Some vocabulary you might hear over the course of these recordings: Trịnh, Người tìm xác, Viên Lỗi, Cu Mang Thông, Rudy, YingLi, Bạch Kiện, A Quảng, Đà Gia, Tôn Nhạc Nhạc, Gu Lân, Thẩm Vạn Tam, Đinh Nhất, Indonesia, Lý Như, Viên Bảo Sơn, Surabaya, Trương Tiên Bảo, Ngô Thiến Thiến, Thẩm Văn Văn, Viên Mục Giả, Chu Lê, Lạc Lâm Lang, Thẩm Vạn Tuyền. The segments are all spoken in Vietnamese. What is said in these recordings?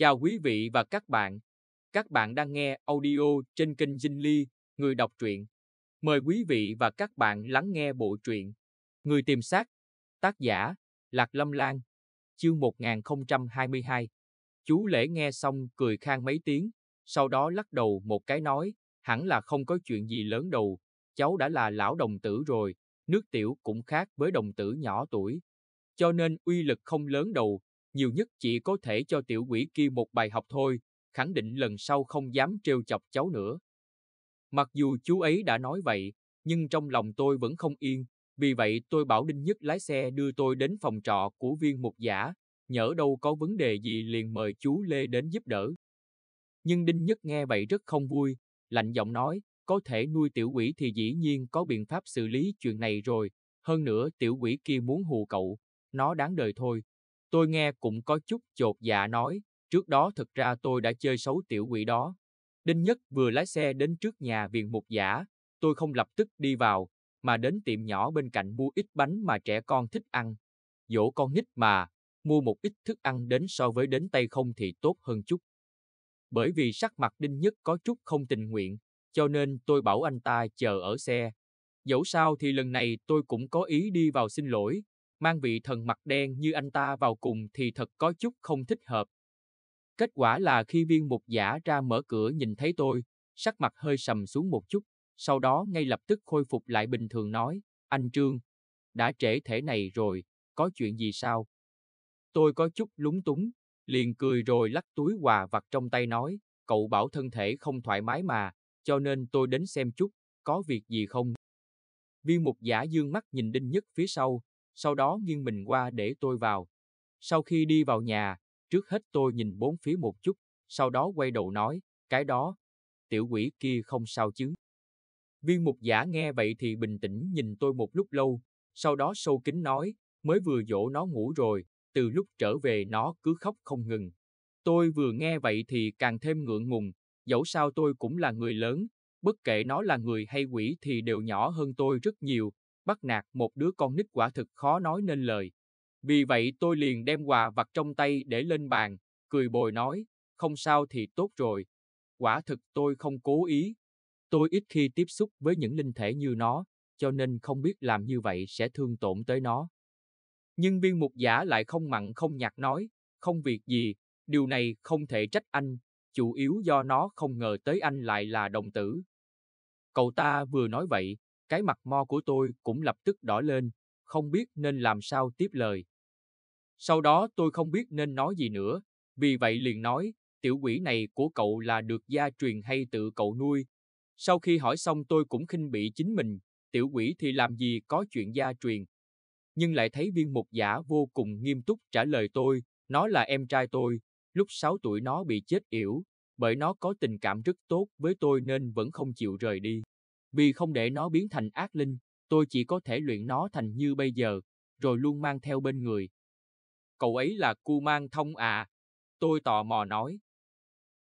Chào quý vị và các bạn. Các bạn đang nghe audio trên kênh YingLi, người đọc truyện. Mời quý vị và các bạn lắng nghe bộ truyện Người tìm xác, tác giả Lạc Lâm Lang, chương 1022. Chú Lễ nghe xong cười khan mấy tiếng, sau đó lắc đầu một cái nói, hẳn là không có chuyện gì lớn đâu, cháu đã là lão đồng tử rồi, nước tiểu cũng khác với đồng tử nhỏ tuổi, cho nên uy lực không lớn đâu, nhiều nhất chỉ có thể cho tiểu quỷ kia một bài học thôi, khẳng định lần sau không dám trêu chọc cháu nữa. Mặc dù chú ấy đã nói vậy, nhưng trong lòng tôi vẫn không yên, vì vậy tôi bảo Đinh Nhất lái xe đưa tôi đến phòng trọ của Viên Mục Giả, nhỡ đâu có vấn đề gì liền mời chú Lê đến giúp đỡ. Nhưng Đinh Nhất nghe vậy rất không vui, lạnh giọng nói, có thể nuôi tiểu quỷ thì dĩ nhiên có biện pháp xử lý chuyện này rồi, hơn nữa tiểu quỷ kia muốn hù cậu, nó đáng đời thôi. Tôi nghe cũng có chút chột dạ nói, trước đó thật ra tôi đã chơi xấu tiểu quỷ đó. Đinh Nhất vừa lái xe đến trước nhà Viên Mục Giả, tôi không lập tức đi vào, mà đến tiệm nhỏ bên cạnh mua ít bánh mà trẻ con thích ăn. Dỗ con nít mà, mua một ít thức ăn đến so với đến tay không thì tốt hơn chút. Bởi vì sắc mặt Đinh Nhất có chút không tình nguyện, cho nên tôi bảo anh ta chờ ở xe. Dẫu sao thì lần này tôi cũng có ý đi vào xin lỗi, mang vị thần mặt đen như anh ta vào cùng thì thật có chút không thích hợp. Kết quả là khi Viên Mục Giả ra mở cửa nhìn thấy tôi, sắc mặt hơi sầm xuống một chút, sau đó ngay lập tức khôi phục lại bình thường nói, anh Trương, đã trễ thế này rồi, có chuyện gì sao? Tôi có chút lúng túng, liền cười rồi lắc túi quà vặt trong tay nói, cậu bảo thân thể không thoải mái mà, cho nên tôi đến xem chút, có việc gì không? Viên Mục Giả dương mắt nhìn Đinh Nhất phía sau, sau đó nghiêng mình qua để tôi vào. Sau khi đi vào nhà, trước hết tôi nhìn bốn phía một chút, sau đó quay đầu nói, cái đó, tiểu quỷ kia không sao chứ? Viên Mục Giả nghe vậy thì bình tĩnh nhìn tôi một lúc lâu, sau đó sâu kín nói, mới vừa dỗ nó ngủ rồi, từ lúc trở về nó cứ khóc không ngừng. Tôi vừa nghe vậy thì càng thêm ngượng ngùng, dẫu sao tôi cũng là người lớn, bất kể nó là người hay quỷ thì đều nhỏ hơn tôi rất nhiều, bắt nạt một đứa con nít quả thực khó nói nên lời. Vì vậy tôi liền đem quà vặt trong tay để lên bàn, cười bồi nói, không sao thì tốt rồi. Quả thực tôi không cố ý. Tôi ít khi tiếp xúc với những linh thể như nó, cho nên không biết làm như vậy sẽ thương tổn tới nó. Nhưng Viên Mục Giả lại không mặn không nhạt nói, không việc gì, điều này không thể trách anh, chủ yếu do nó không ngờ tới anh lại là đồng tử. Cậu ta vừa nói vậy, cái mặt mo của tôi cũng lập tức đỏ lên, không biết nên làm sao tiếp lời. Sau đó tôi không biết nên nói gì nữa, vì vậy liền nói, tiểu quỷ này của cậu là được gia truyền hay tự cậu nuôi? Sau khi hỏi xong tôi cũng khinh bỉ chính mình, tiểu quỷ thì làm gì có chuyện gia truyền. Nhưng lại thấy Viên Mục Giả vô cùng nghiêm túc trả lời tôi, nó là em trai tôi, lúc 6 tuổi nó bị chết yểu, bởi nó có tình cảm rất tốt với tôi nên vẫn không chịu rời đi. Vì không để nó biến thành ác linh, tôi chỉ có thể luyện nó thành như bây giờ, rồi luôn mang theo bên người. Cậu ấy là Cu Mang Thông à? Tôi tò mò nói.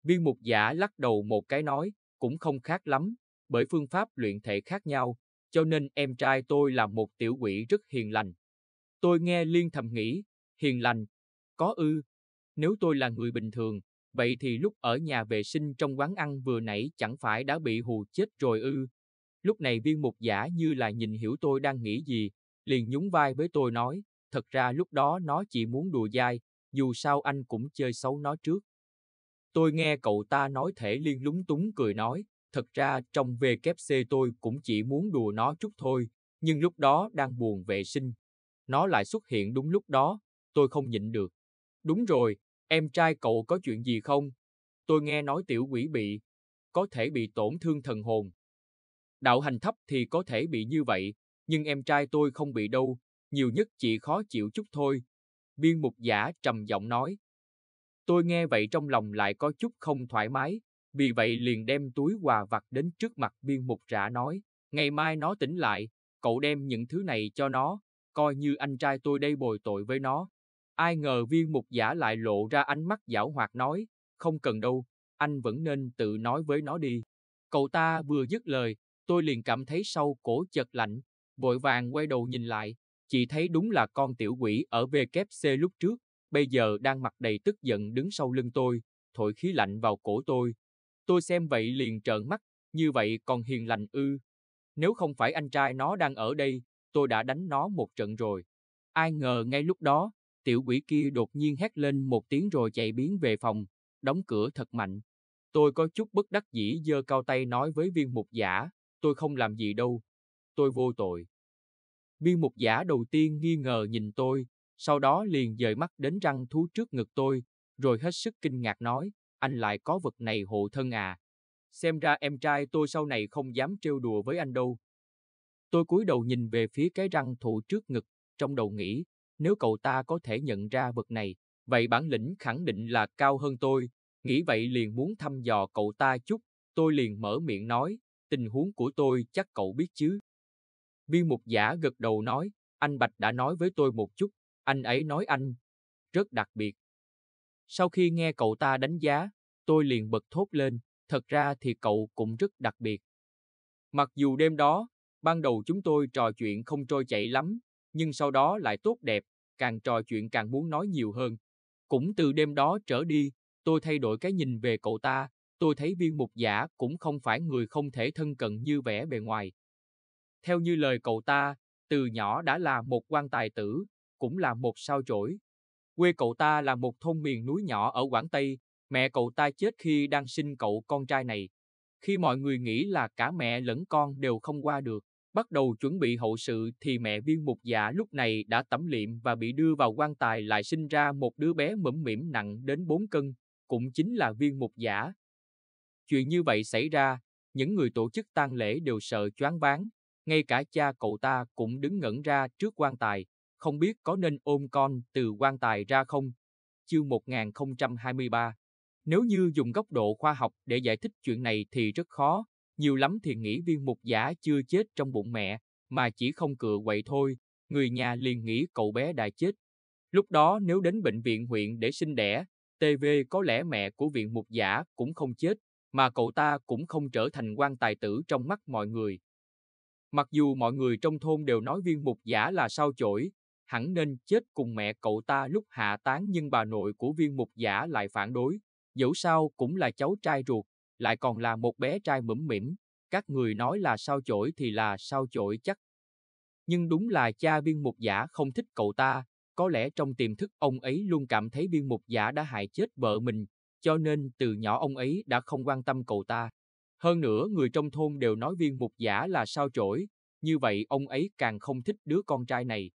Viên Mục Giả lắc đầu một cái nói, cũng không khác lắm, bởi phương pháp luyện thể khác nhau, cho nên em trai tôi là một tiểu quỷ rất hiền lành. Tôi nghe liên thầm nghĩ, hiền lành, có ư? Nếu tôi là người bình thường, vậy thì lúc ở nhà vệ sinh trong quán ăn vừa nãy chẳng phải đã bị hù chết rồi ư? Lúc này Viên Mục Giả như là nhìn hiểu tôi đang nghĩ gì, liền nhún vai với tôi nói, thật ra lúc đó nó chỉ muốn đùa dai, dù sao anh cũng chơi xấu nó trước. Tôi nghe cậu ta nói thể liên lúng túng cười nói, thật ra trong WC tôi cũng chỉ muốn đùa nó chút thôi, nhưng lúc đó đang buồn vệ sinh. Nó lại xuất hiện đúng lúc đó, tôi không nhịn được. Đúng rồi, em trai cậu có chuyện gì không? Tôi nghe nói tiểu quỷ bị, có thể bị tổn thương thần hồn. Đạo hành thấp thì có thể bị như vậy, nhưng em trai tôi không bị đâu, nhiều nhất chỉ khó chịu chút thôi. Viên Mục Giả trầm giọng nói. Tôi nghe vậy trong lòng lại có chút không thoải mái, vì vậy liền đem túi quà vặt đến trước mặt Viên Mục Giả nói, ngày mai nó tỉnh lại, cậu đem những thứ này cho nó, coi như anh trai tôi đây bồi tội với nó. Ai ngờ Viên Mục Giả lại lộ ra ánh mắt giảo hoạt nói, không cần đâu, anh vẫn nên tự nói với nó đi. Cậu ta vừa dứt lời, tôi liền cảm thấy sau cổ chợt lạnh, vội vàng quay đầu nhìn lại, chỉ thấy đúng là con tiểu quỷ ở WC lúc trước, bây giờ đang mặt đầy tức giận đứng sau lưng tôi, thổi khí lạnh vào cổ tôi. Tôi xem vậy liền trợn mắt, như vậy còn hiền lành ư? Nếu không phải anh trai nó đang ở đây, tôi đã đánh nó một trận rồi. Ai ngờ ngay lúc đó, tiểu quỷ kia đột nhiên hét lên một tiếng rồi chạy biến về phòng, đóng cửa thật mạnh. Tôi có chút bất đắc dĩ giơ cao tay nói với Viên Mục Giả, tôi không làm gì đâu, tôi vô tội. Viên Mục Giả đầu tiên nghi ngờ nhìn tôi, sau đó liền dời mắt đến răng thú trước ngực tôi, rồi hết sức kinh ngạc nói, anh lại có vật này hộ thân à? Xem ra em trai tôi sau này không dám trêu đùa với anh đâu. Tôi cúi đầu nhìn về phía cái răng thú trước ngực, trong đầu nghĩ, nếu cậu ta có thể nhận ra vật này, vậy bản lĩnh khẳng định là cao hơn tôi. Nghĩ vậy liền muốn thăm dò cậu ta chút, tôi liền mở miệng nói, tình huống của tôi chắc cậu biết chứ. Viên Mục Giả gật đầu nói, anh Bạch đã nói với tôi một chút, anh ấy nói anh rất đặc biệt. Sau khi nghe cậu ta đánh giá, tôi liền bật thốt lên, thật ra thì cậu cũng rất đặc biệt. Mặc dù đêm đó, ban đầu chúng tôi trò chuyện không trôi chảy lắm, nhưng sau đó lại tốt đẹp, càng trò chuyện càng muốn nói nhiều hơn. Cũng từ đêm đó trở đi, tôi thay đổi cái nhìn về cậu ta, tôi thấy Viên Mục Giả cũng không phải người không thể thân cận như vẻ bề ngoài. Theo như lời cậu ta, từ nhỏ đã là một quan tài tử, cũng là một sao chổi. Quê cậu ta là một thôn miền núi nhỏ ở Quảng Tây, mẹ cậu ta chết khi đang sinh cậu con trai này. Khi mọi người nghĩ là cả mẹ lẫn con đều không qua được, bắt đầu chuẩn bị hậu sự thì mẹ Viên Mục Giả lúc này đã tẩm liệm và bị đưa vào quan tài, lại sinh ra một đứa bé mõm mĩm nặng đến 4 cân, cũng chính là Viên Mục Giả. Chuyện như vậy xảy ra, những người tổ chức tang lễ đều sợ choáng váng, ngay cả cha cậu ta cũng đứng ngẩn ra trước quan tài, không biết có nên ôm con từ quan tài ra không? Chương 1023. Nếu như dùng góc độ khoa học để giải thích chuyện này thì rất khó, nhiều lắm thì nghĩ Viên Mục Giả chưa chết trong bụng mẹ, mà chỉ không cựa quậy thôi, người nhà liền nghĩ cậu bé đã chết. Lúc đó nếu đến bệnh viện huyện để sinh đẻ, TV có lẽ mẹ của Viên Mục Giả cũng không chết, mà cậu ta cũng không trở thành quan tài tử trong mắt mọi người. Mặc dù mọi người trong thôn đều nói Viên Mục Giả là sao chổi, hẳn nên chết cùng mẹ cậu ta lúc hạ táng, nhưng bà nội của Viên Mục Giả lại phản đối, dẫu sao cũng là cháu trai ruột, lại còn là một bé trai mõm mĩm, các người nói là sao chổi thì là sao chổi chắc. Nhưng đúng là cha Viên Mục Giả không thích cậu ta, có lẽ trong tiềm thức ông ấy luôn cảm thấy Viên Mục Giả đã hại chết vợ mình, cho nên từ nhỏ ông ấy đã không quan tâm cậu ta. Hơn nữa người trong thôn đều nói Viên Mục Giả là sao chổi, như vậy ông ấy càng không thích đứa con trai này.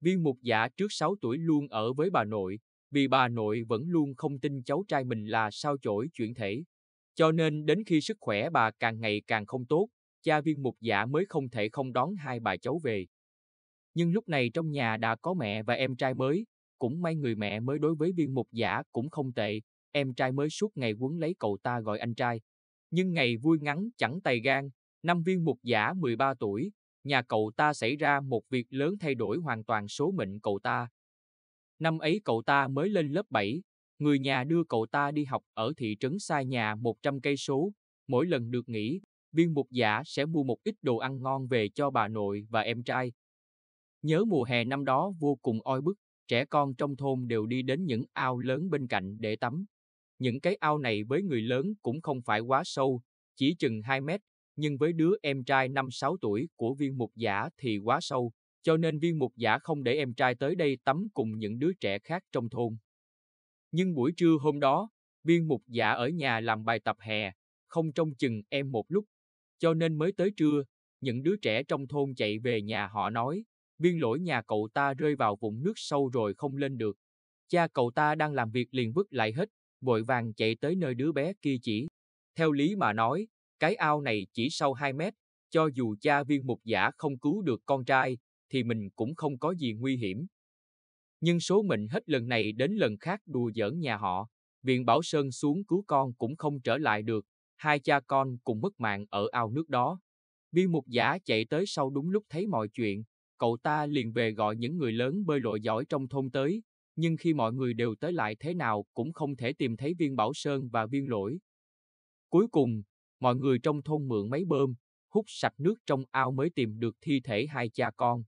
Viên Mục Giả trước 6 tuổi luôn ở với bà nội, vì bà nội vẫn luôn không tin cháu trai mình là sao chổi chuyển thể. Cho nên đến khi sức khỏe bà càng ngày càng không tốt, cha Viên Mục Giả mới không thể không đón hai bà cháu về. Nhưng lúc này trong nhà đã có mẹ và em trai mới, cũng may người mẹ mới đối với Viên Mục Giả cũng không tệ, em trai mới suốt ngày quấn lấy cậu ta gọi anh trai. Nhưng ngày vui ngắn chẳng tày gan, năm Viên Mục Giả 13 tuổi, nhà cậu ta xảy ra một việc lớn thay đổi hoàn toàn số mệnh cậu ta. Năm ấy cậu ta mới lên lớp 7, người nhà đưa cậu ta đi học ở thị trấn xa nhà 100 cây số, mỗi lần được nghỉ, Viên Mục Giả sẽ mua một ít đồ ăn ngon về cho bà nội và em trai. Nhớ mùa hè năm đó vô cùng oi bức, trẻ con trong thôn đều đi đến những ao lớn bên cạnh để tắm. Những cái ao này với người lớn cũng không phải quá sâu, chỉ chừng 2 mét, nhưng với đứa em trai 5-6 tuổi của Viên Mục Giả thì quá sâu, cho nên Viên Mục Giả không để em trai tới đây tắm cùng những đứa trẻ khác trong thôn. Nhưng buổi trưa hôm đó, Viên Mục Giả ở nhà làm bài tập hè, không trông chừng em một lúc, cho nên mới tới trưa, những đứa trẻ trong thôn chạy về nhà họ nói, Viên Lỗi nhà cậu ta rơi vào vũng nước sâu rồi không lên được. Cha cậu ta đang làm việc liền vứt lại hết, vội vàng chạy tới nơi đứa bé kia chỉ. Theo lý mà nói, cái ao này chỉ sâu 2 mét, cho dù cha Viên Mục Giả không cứu được con trai, thì mình cũng không có gì nguy hiểm. Nhưng số mệnh hết lần này đến lần khác đùa giỡn nhà họ, Viện Bảo Sơn xuống cứu con cũng không trở lại được, hai cha con cùng mất mạng ở ao nước đó. Viên Mục Giả chạy tới sau đúng lúc thấy mọi chuyện, cậu ta liền về gọi những người lớn bơi lội giỏi trong thôn tới, nhưng khi mọi người đều tới lại thế nào cũng không thể tìm thấy Viên Bảo Sơn và Viên Lỗi. Cuối cùng, mọi người trong thôn mượn máy bơm, hút sạch nước trong ao mới tìm được thi thể hai cha con.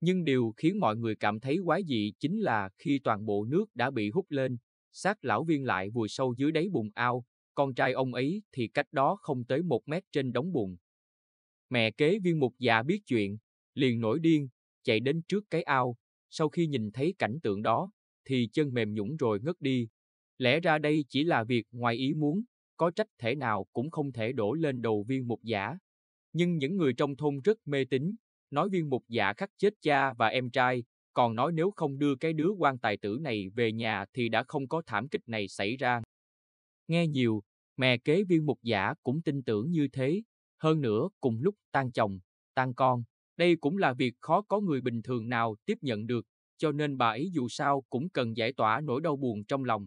Nhưng điều khiến mọi người cảm thấy quái dị chính là khi toàn bộ nước đã bị hút lên, xác lão Viên lại vùi sâu dưới đáy bùn ao, con trai ông ấy thì cách đó không tới 1 mét trên đống bùn. Mẹ kế Viên Mục Giả biết chuyện, liền nổi điên, chạy đến trước cái ao, sau khi nhìn thấy cảnh tượng đó, thì chân mềm nhũn rồi ngất đi. Lẽ ra đây chỉ là việc ngoài ý muốn, có trách thể nào cũng không thể đổ lên đầu Viên Mục Giả. Nhưng những người trong thôn rất mê tín, nói Viên Mục Giả khắc chết cha và em trai, còn nói nếu không đưa cái đứa quan tài tử này về nhà thì đã không có thảm kịch này xảy ra. Nghe nhiều, mẹ kế Viên Mục Giả cũng tin tưởng như thế, hơn nữa cùng lúc tan chồng, tan con. Đây cũng là việc khó có người bình thường nào tiếp nhận được, cho nên bà ấy dù sao cũng cần giải tỏa nỗi đau buồn trong lòng.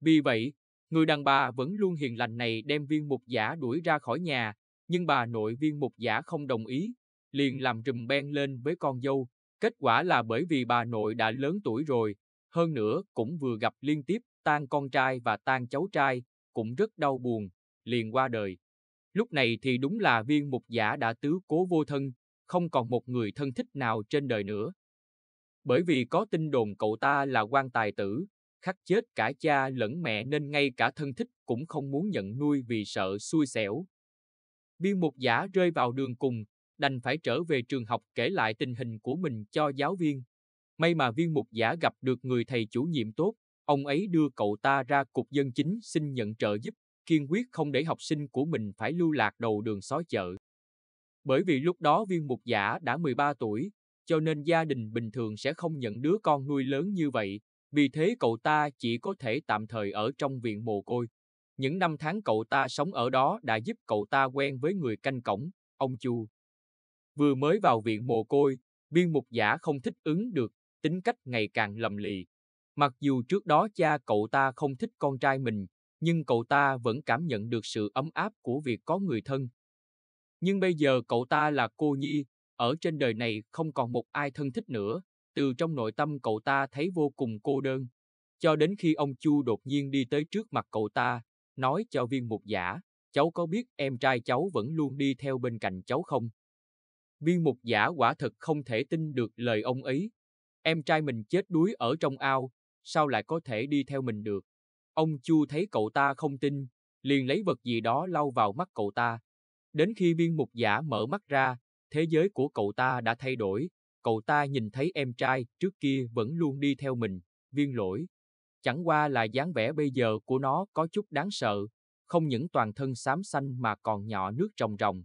Vì vậy, người đàn bà vẫn luôn hiền lành này đem Viên Mục Giả đuổi ra khỏi nhà, nhưng bà nội Viên Mục Giả không đồng ý, liền làm rùm beng lên với con dâu. Kết quả là bởi vì bà nội đã lớn tuổi rồi, hơn nữa cũng vừa gặp liên tiếp tang con trai và tang cháu trai, cũng rất đau buồn, liền qua đời. Lúc này thì đúng là Viên Mục Giả đã tứ cố vô thân, không còn một người thân thích nào trên đời nữa. Bởi vì có tin đồn cậu ta là quan tài tử, khắc chết cả cha lẫn mẹ nên ngay cả thân thích cũng không muốn nhận nuôi vì sợ xui xẻo. Viên Mục Giả rơi vào đường cùng, đành phải trở về trường học kể lại tình hình của mình cho giáo viên. May mà Viên Mục Giả gặp được người thầy chủ nhiệm tốt, ông ấy đưa cậu ta ra cục dân chính xin nhận trợ giúp, kiên quyết không để học sinh của mình phải lưu lạc đầu đường xó chợ. Bởi vì lúc đó Viên Mục Giả đã 13 tuổi, cho nên gia đình bình thường sẽ không nhận đứa con nuôi lớn như vậy, vì thế cậu ta chỉ có thể tạm thời ở trong viện mồ côi. Những năm tháng cậu ta sống ở đó đã giúp cậu ta quen với người canh cổng, ông Chu. Vừa mới vào viện mồ côi, Viên Mục Giả không thích ứng được, tính cách ngày càng lầm lì. Mặc dù trước đó cha cậu ta không thích con trai mình, nhưng cậu ta vẫn cảm nhận được sự ấm áp của việc có người thân. Nhưng bây giờ cậu ta là cô nhi, ở trên đời này không còn một ai thân thích nữa, từ trong nội tâm cậu ta thấy vô cùng cô đơn. Cho đến khi ông Chu đột nhiên đi tới trước mặt cậu ta, nói cho Viên Mục Giả, cháu có biết em trai cháu vẫn luôn đi theo bên cạnh cháu không? Viên Mục Giả quả thật không thể tin được lời ông ấy. Em trai mình chết đuối ở trong ao, sao lại có thể đi theo mình được? Ông Chu thấy cậu ta không tin, liền lấy vật gì đó lau vào mắt cậu ta. Đến khi Viên Mục Giả mở mắt ra, thế giới của cậu ta đã thay đổi. Cậu ta nhìn thấy em trai trước kia vẫn luôn đi theo mình, Viên Lỗi. Chẳng qua là dáng vẻ bây giờ của nó có chút đáng sợ, không những toàn thân xám xanh mà còn nhỏ nước ròng ròng.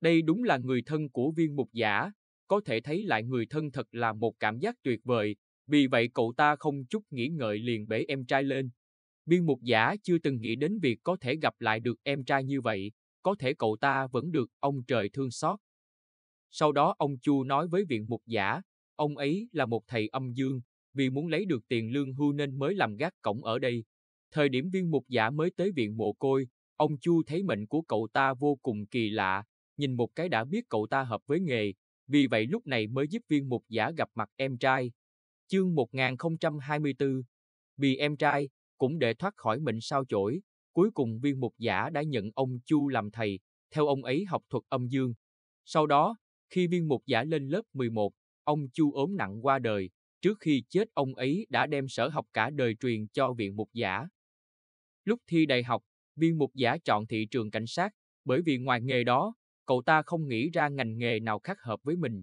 Đây đúng là người thân của Viên Mục Giả, có thể thấy lại người thân thật là một cảm giác tuyệt vời, vì vậy cậu ta không chút nghĩ ngợi liền bế em trai lên. Viên Mục Giả chưa từng nghĩ đến việc có thể gặp lại được em trai như vậy, có thể cậu ta vẫn được ông trời thương xót. Sau đó ông Chu nói với Viện Mục Giả, ông ấy là một thầy âm dương, vì muốn lấy được tiền lương hưu nên mới làm gác cổng ở đây. Thời điểm Viên Mục Giả mới tới viện mồ côi, ông Chu thấy mệnh của cậu ta vô cùng kỳ lạ, nhìn một cái đã biết cậu ta hợp với nghề, vì vậy lúc này mới giúp Viên Mục Giả gặp mặt em trai. Chương 1024. Vì em trai, cũng để thoát khỏi mệnh sao chổi, cuối cùng Viên Mục Giả đã nhận ông Chu làm thầy, theo ông ấy học thuật âm dương. Sau đó, khi Viên Mục Giả lên lớp 11, ông Chu ốm nặng qua đời, trước khi chết ông ấy đã đem sở học cả đời truyền cho Viện Mục Giả. Lúc thi đại học, Viên Mục Giả chọn thị trường cảnh sát, bởi vì ngoài nghề đó, cậu ta không nghĩ ra ngành nghề nào khác hợp với mình.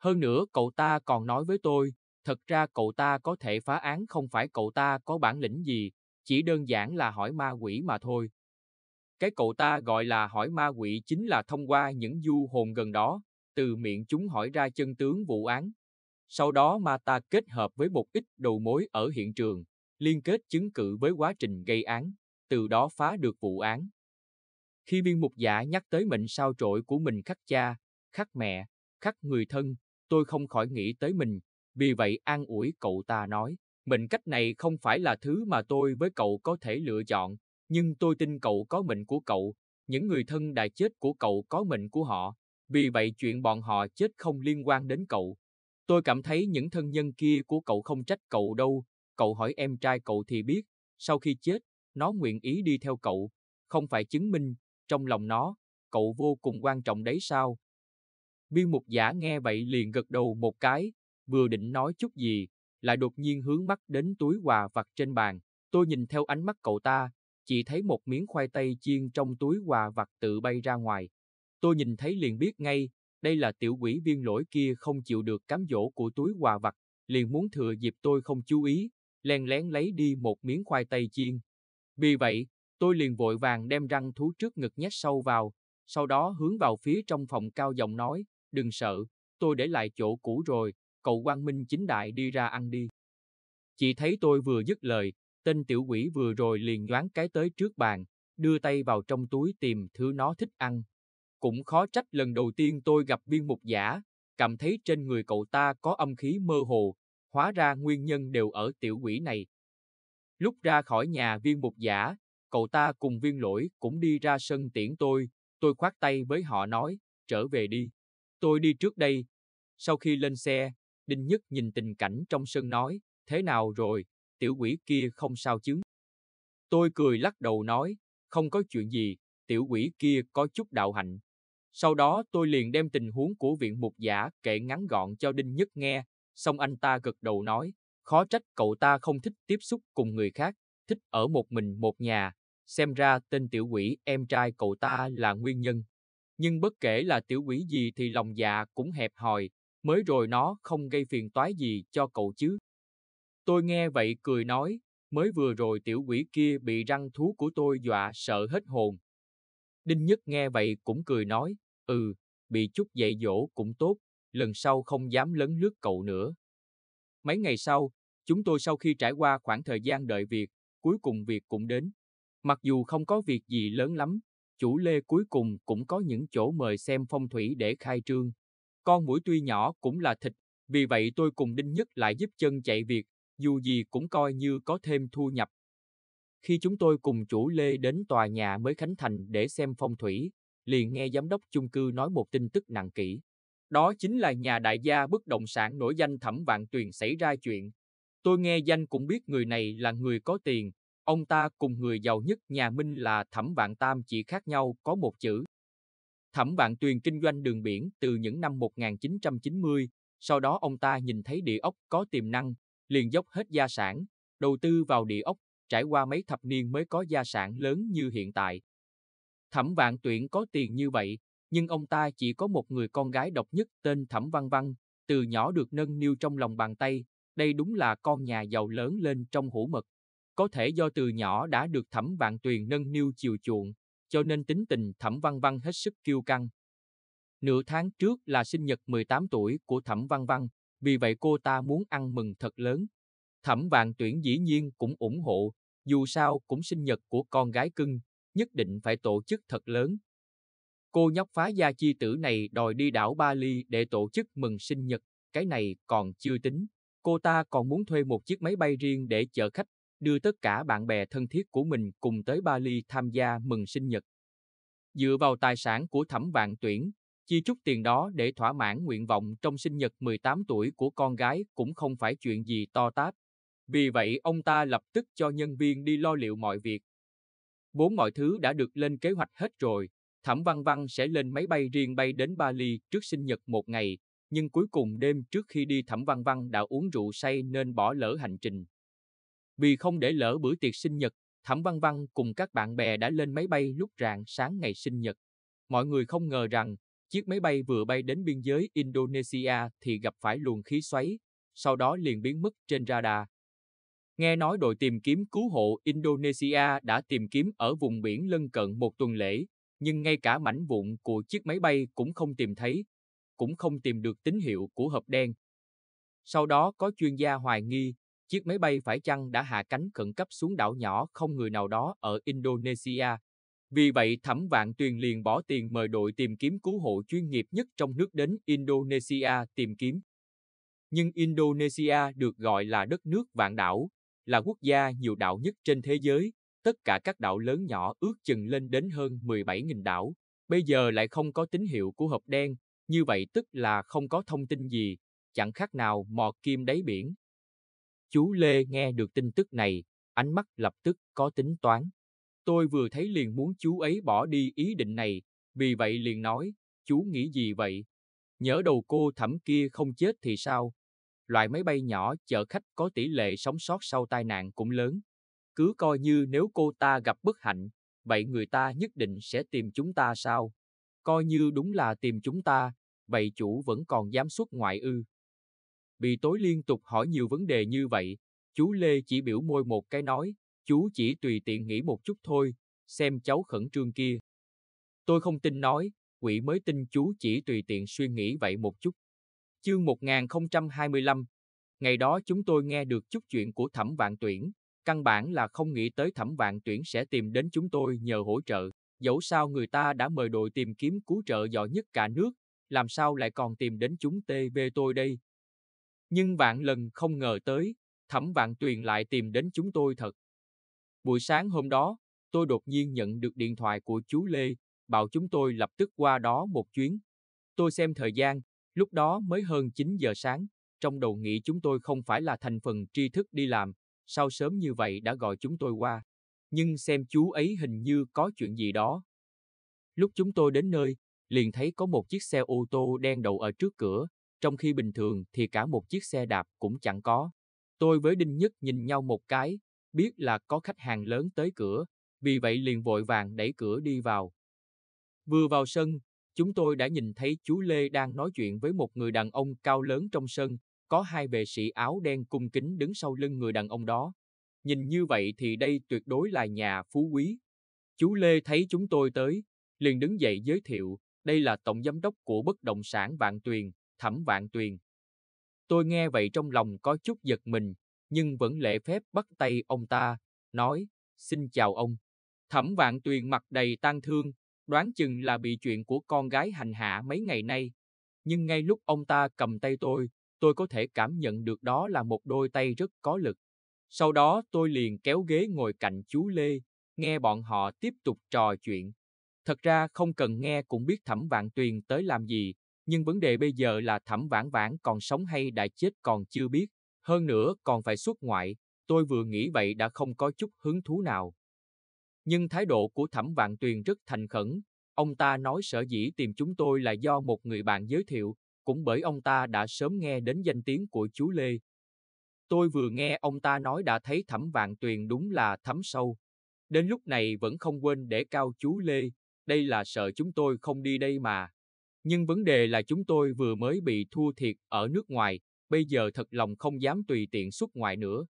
Hơn nữa cậu ta còn nói với tôi, thật ra cậu ta có thể phá án không phải cậu ta có bản lĩnh gì, chỉ đơn giản là hỏi ma quỷ mà thôi. Cái cậu ta gọi là hỏi ma quỷ chính là thông qua những du hồn gần đó, từ miệng chúng hỏi ra chân tướng vụ án. Sau đó ma ta kết hợp với một ít đầu mối ở hiện trường, liên kết chứng cứ với quá trình gây án, từ đó phá được vụ án. Khi Viên Mục Giả nhắc tới mệnh sao trội của mình khắc cha, khắc mẹ, khắc người thân, tôi không khỏi nghĩ tới mình, vì vậy an ủi cậu ta nói, mệnh cách này không phải là thứ mà tôi với cậu có thể lựa chọn, nhưng tôi tin cậu có mệnh của cậu, những người thân đã chết của cậu có mệnh của họ, vì vậy chuyện bọn họ chết không liên quan đến cậu. Tôi cảm thấy những thân nhân kia của cậu không trách cậu đâu, cậu hỏi em trai cậu thì biết, sau khi chết, nó nguyện ý đi theo cậu, không phải chứng minh, trong lòng nó, cậu vô cùng quan trọng đấy sao? Viên Mục Giả nghe vậy liền gật đầu một cái, vừa định nói chút gì, lại đột nhiên hướng mắt đến túi quà vặt trên bàn. Tôi nhìn theo ánh mắt cậu ta, chỉ thấy một miếng khoai tây chiên trong túi quà vặt tự bay ra ngoài. Tôi nhìn thấy liền biết ngay, đây là tiểu quỷ Viên Lỗi kia không chịu được cám dỗ của túi quà vặt, liền muốn thừa dịp tôi không chú ý, len lén lấy đi một miếng khoai tây chiên. Vì vậy, tôi liền vội vàng đem răng thú trước ngực nhét sâu vào, sau đó hướng vào phía trong phòng cao giọng nói, đừng sợ, tôi để lại chỗ cũ rồi, cậu quang minh chính đại đi ra ăn đi. Chỉ thấy tôi vừa dứt lời, tên tiểu quỷ vừa rồi liền nhoáng cái tới trước bàn, đưa tay vào trong túi tìm thứ nó thích ăn. Cũng khó trách lần đầu tiên tôi gặp Viên Mục Giả, cảm thấy trên người cậu ta có âm khí mơ hồ, hóa ra nguyên nhân đều ở tiểu quỷ này. Lúc ra khỏi nhà Viên Mục Giả, cậu ta cùng Viên Lỗi cũng đi ra sân tiễn tôi khoát tay với họ nói, trở về đi. Tôi đi trước đây. Sau khi lên xe, Đinh Nhất nhìn tình cảnh trong sân nói, thế nào rồi, tiểu quỷ kia không sao chứ? Tôi cười lắc đầu nói, không có chuyện gì, tiểu quỷ kia có chút đạo hạnh. Sau đó tôi liền đem tình huống của Viện Mục Giả kể ngắn gọn cho Đinh Nhất nghe, xong anh ta gật đầu nói, khó trách cậu ta không thích tiếp xúc cùng người khác, thích ở một mình một nhà, xem ra tên tiểu quỷ em trai cậu ta là nguyên nhân. Nhưng bất kể là tiểu quỷ gì thì lòng dạ cũng hẹp hòi, mới rồi nó không gây phiền toái gì cho cậu chứ? Tôi nghe vậy cười nói, mới vừa rồi tiểu quỷ kia bị răng thú của tôi dọa sợ hết hồn. Đinh Nhất nghe vậy cũng cười nói, bị chút dạy dỗ cũng tốt, lần sau không dám lấn lướt cậu nữa. Mấy ngày sau, chúng tôi sau khi trải qua khoảng thời gian đợi việc, cuối cùng việc cũng đến. Mặc dù không có việc gì lớn lắm, chủ Lê cuối cùng cũng có những chỗ mời xem phong thủy để khai trương. Con muỗi tuy nhỏ cũng là thịt, vì vậy tôi cùng Đinh Nhất lại giúp chân chạy việc, dù gì cũng coi như có thêm thu nhập. Khi chúng tôi cùng chủ Lê đến tòa nhà mới khánh thành để xem phong thủy, liền nghe giám đốc chung cư nói một tin tức nặng kỹ. Đó chính là nhà đại gia bất động sản nổi danh Thẩm Vạn Tuyền xảy ra chuyện. Tôi nghe danh cũng biết người này là người có tiền. Ông ta cùng người giàu nhất nhà Minh là Thẩm Vạn Tam chỉ khác nhau có một chữ. Thẩm Vạn Tuyền kinh doanh đường biển từ những năm 1990, sau đó ông ta nhìn thấy địa ốc có tiềm năng, liền dốc hết gia sản, đầu tư vào địa ốc, trải qua mấy thập niên mới có gia sản lớn như hiện tại. Thẩm Vạn Tuyền có tiền như vậy, nhưng ông ta chỉ có một người con gái độc nhất tên Thẩm Văn Văn, từ nhỏ được nâng niu trong lòng bàn tay, đây đúng là con nhà giàu lớn lên trong hủ mật. Có thể do từ nhỏ đã được Thẩm Vạn Tuyền nâng niu chiều chuộng, cho nên tính tình Thẩm Văn Văn hết sức kiêu căng. Nửa tháng trước là sinh nhật 18 tuổi của Thẩm Văn Văn, vì vậy cô ta muốn ăn mừng thật lớn. Thẩm Vạn Tuyền dĩ nhiên cũng ủng hộ, dù sao cũng sinh nhật của con gái cưng, nhất định phải tổ chức thật lớn. Cô nhóc phá gia chi tử này đòi đi đảo Bali để tổ chức mừng sinh nhật, cái này còn chưa tính. Cô ta còn muốn thuê một chiếc máy bay riêng để chở khách, đưa tất cả bạn bè thân thiết của mình cùng tới Bali tham gia mừng sinh nhật. Dựa vào tài sản của Thẩm Vạn Tuyền, chi chút tiền đó để thỏa mãn nguyện vọng trong sinh nhật 18 tuổi của con gái cũng không phải chuyện gì to tát. Vì vậy ông ta lập tức cho nhân viên đi lo liệu mọi việc. Vốn mọi thứ đã được lên kế hoạch hết rồi, Thẩm Văn Văn sẽ lên máy bay riêng bay đến Bali trước sinh nhật một ngày, nhưng cuối cùng đêm trước khi đi Thẩm Văn Văn đã uống rượu say nên bỏ lỡ hành trình. Vì không để lỡ bữa tiệc sinh nhật, Thẩm Văn Văn cùng các bạn bè đã lên máy bay lúc rạng sáng ngày sinh nhật. Mọi người không ngờ rằng, chiếc máy bay vừa bay đến biên giới Indonesia thì gặp phải luồng khí xoáy, sau đó liền biến mất trên radar. Nghe nói đội tìm kiếm cứu hộ Indonesia đã tìm kiếm ở vùng biển lân cận một tuần lễ, nhưng ngay cả mảnh vụn của chiếc máy bay cũng không tìm thấy, cũng không tìm được tín hiệu của hộp đen. Sau đó có chuyên gia hoài nghi, chiếc máy bay phải chăng đã hạ cánh khẩn cấp xuống đảo nhỏ không người nào đó ở Indonesia. Vì vậy Thẩm Vạn Tuyền liền bỏ tiền mời đội tìm kiếm cứu hộ chuyên nghiệp nhất trong nước đến Indonesia tìm kiếm. Nhưng Indonesia được gọi là đất nước vạn đảo, là quốc gia nhiều đảo nhất trên thế giới, tất cả các đảo lớn nhỏ ước chừng lên đến hơn 17.000 đảo. Bây giờ lại không có tín hiệu của hộp đen, như vậy tức là không có thông tin gì, chẳng khác nào mò kim đáy biển. Chú Lê nghe được tin tức này, ánh mắt lập tức có tính toán. Tôi vừa thấy liền muốn chú ấy bỏ đi ý định này, vì vậy liền nói, chú nghĩ gì vậy? Nhớ đầu cô Thẩm kia không chết thì sao? Loại máy bay nhỏ chở khách có tỷ lệ sống sót sau tai nạn cũng lớn. Cứ coi như nếu cô ta gặp bất hạnh, vậy người ta nhất định sẽ tìm chúng ta sao? Coi như đúng là tìm chúng ta, vậy chủ vẫn còn dám xuất ngoại ư? Bị tối liên tục hỏi nhiều vấn đề như vậy, chú Lê chỉ biểu môi một cái nói, chú chỉ tùy tiện nghĩ một chút thôi, xem cháu khẩn trương kia. Tôi không tin nói, quỷ mới tin chú chỉ tùy tiện suy nghĩ vậy một chút. Chương 1025, ngày đó chúng tôi nghe được chút chuyện của Thẩm Vạn Tuyền, căn bản là không nghĩ tới Thẩm Vạn Tuyền sẽ tìm đến chúng tôi nhờ hỗ trợ, dẫu sao người ta đã mời đội tìm kiếm cứu trợ giỏi nhất cả nước, làm sao lại còn tìm đến chúng TV tôi đây. Nhưng vạn lần không ngờ tới, Thẩm Vạn Tuyền lại tìm đến chúng tôi thật. Buổi sáng hôm đó, tôi đột nhiên nhận được điện thoại của chú Lê, bảo chúng tôi lập tức qua đó một chuyến. Tôi xem thời gian, lúc đó mới hơn 9 giờ sáng, trong đầu nghĩ chúng tôi không phải là thành phần tri thức đi làm, sao sớm như vậy đã gọi chúng tôi qua. Nhưng xem chú ấy hình như có chuyện gì đó. Lúc chúng tôi đến nơi, liền thấy có một chiếc xe ô tô đen đậu ở trước cửa, trong khi bình thường thì cả một chiếc xe đạp cũng chẳng có. Tôi với Đinh Nhất nhìn nhau một cái, biết là có khách hàng lớn tới cửa, vì vậy liền vội vàng đẩy cửa đi vào. Vừa vào sân, chúng tôi đã nhìn thấy chú Lê đang nói chuyện với một người đàn ông cao lớn trong sân, có hai vệ sĩ áo đen cung kính đứng sau lưng người đàn ông đó. Nhìn như vậy thì đây tuyệt đối là nhà phú quý. Chú Lê thấy chúng tôi tới, liền đứng dậy giới thiệu, đây là tổng giám đốc của bất động sản Vạn Tuyền, Thẩm Vạn Tuyền. Tôi nghe vậy trong lòng có chút giật mình, nhưng vẫn lễ phép bắt tay ông ta, nói, xin chào ông. Thẩm Vạn Tuyền mặt đầy tang thương, đoán chừng là bị chuyện của con gái hành hạ mấy ngày nay. Nhưng ngay lúc ông ta cầm tay tôi có thể cảm nhận được đó là một đôi tay rất có lực. Sau đó tôi liền kéo ghế ngồi cạnh chú Lê, nghe bọn họ tiếp tục trò chuyện. Thật ra không cần nghe cũng biết Thẩm Vạn Tuyền tới làm gì, nhưng vấn đề bây giờ là Thẩm Vãn Vãn còn sống hay đã chết còn chưa biết, hơn nữa còn phải xuất ngoại, tôi vừa nghĩ vậy đã không có chút hứng thú nào. Nhưng thái độ của Thẩm Vạn Tuyền rất thành khẩn, ông ta nói sở dĩ tìm chúng tôi là do một người bạn giới thiệu, cũng bởi ông ta đã sớm nghe đến danh tiếng của chú Lê. Tôi vừa nghe ông ta nói đã thấy Thẩm Vạn Tuyền đúng là thấm sâu. Đến lúc này vẫn không quên để cao chú Lê, đây là sợ chúng tôi không đi đây mà. Nhưng vấn đề là chúng tôi vừa mới bị thua thiệt ở nước ngoài, bây giờ thật lòng không dám tùy tiện xuất ngoại nữa.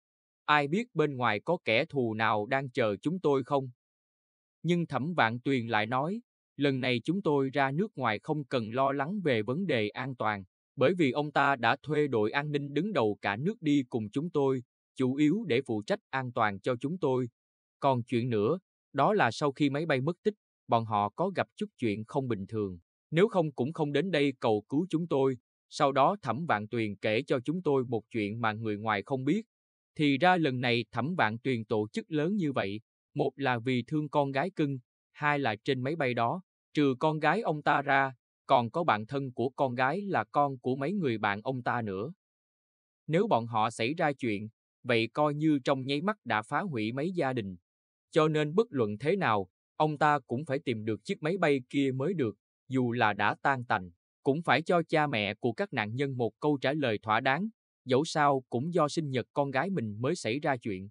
Ai biết bên ngoài có kẻ thù nào đang chờ chúng tôi không? Nhưng Thẩm Vạn Tuyền lại nói, lần này chúng tôi ra nước ngoài không cần lo lắng về vấn đề an toàn, bởi vì ông ta đã thuê đội an ninh đứng đầu cả nước đi cùng chúng tôi, chủ yếu để phụ trách an toàn cho chúng tôi. Còn chuyện nữa, đó là sau khi máy bay mất tích, bọn họ có gặp chút chuyện không bình thường, nếu không cũng không đến đây cầu cứu chúng tôi. Sau đó Thẩm Vạn Tuyền kể cho chúng tôi một chuyện mà người ngoài không biết. Thì ra lần này Thẩm Vạn Tuyền tổ chức lớn như vậy, một là vì thương con gái cưng, hai là trên máy bay đó, trừ con gái ông ta ra, còn có bạn thân của con gái là con của mấy người bạn ông ta nữa. Nếu bọn họ xảy ra chuyện, vậy coi như trong nháy mắt đã phá hủy mấy gia đình. Cho nên bất luận thế nào, ông ta cũng phải tìm được chiếc máy bay kia mới được, dù là đã tan tành, cũng phải cho cha mẹ của các nạn nhân một câu trả lời thỏa đáng. Dẫu sao cũng do sinh nhật con gái mình mới xảy ra chuyện.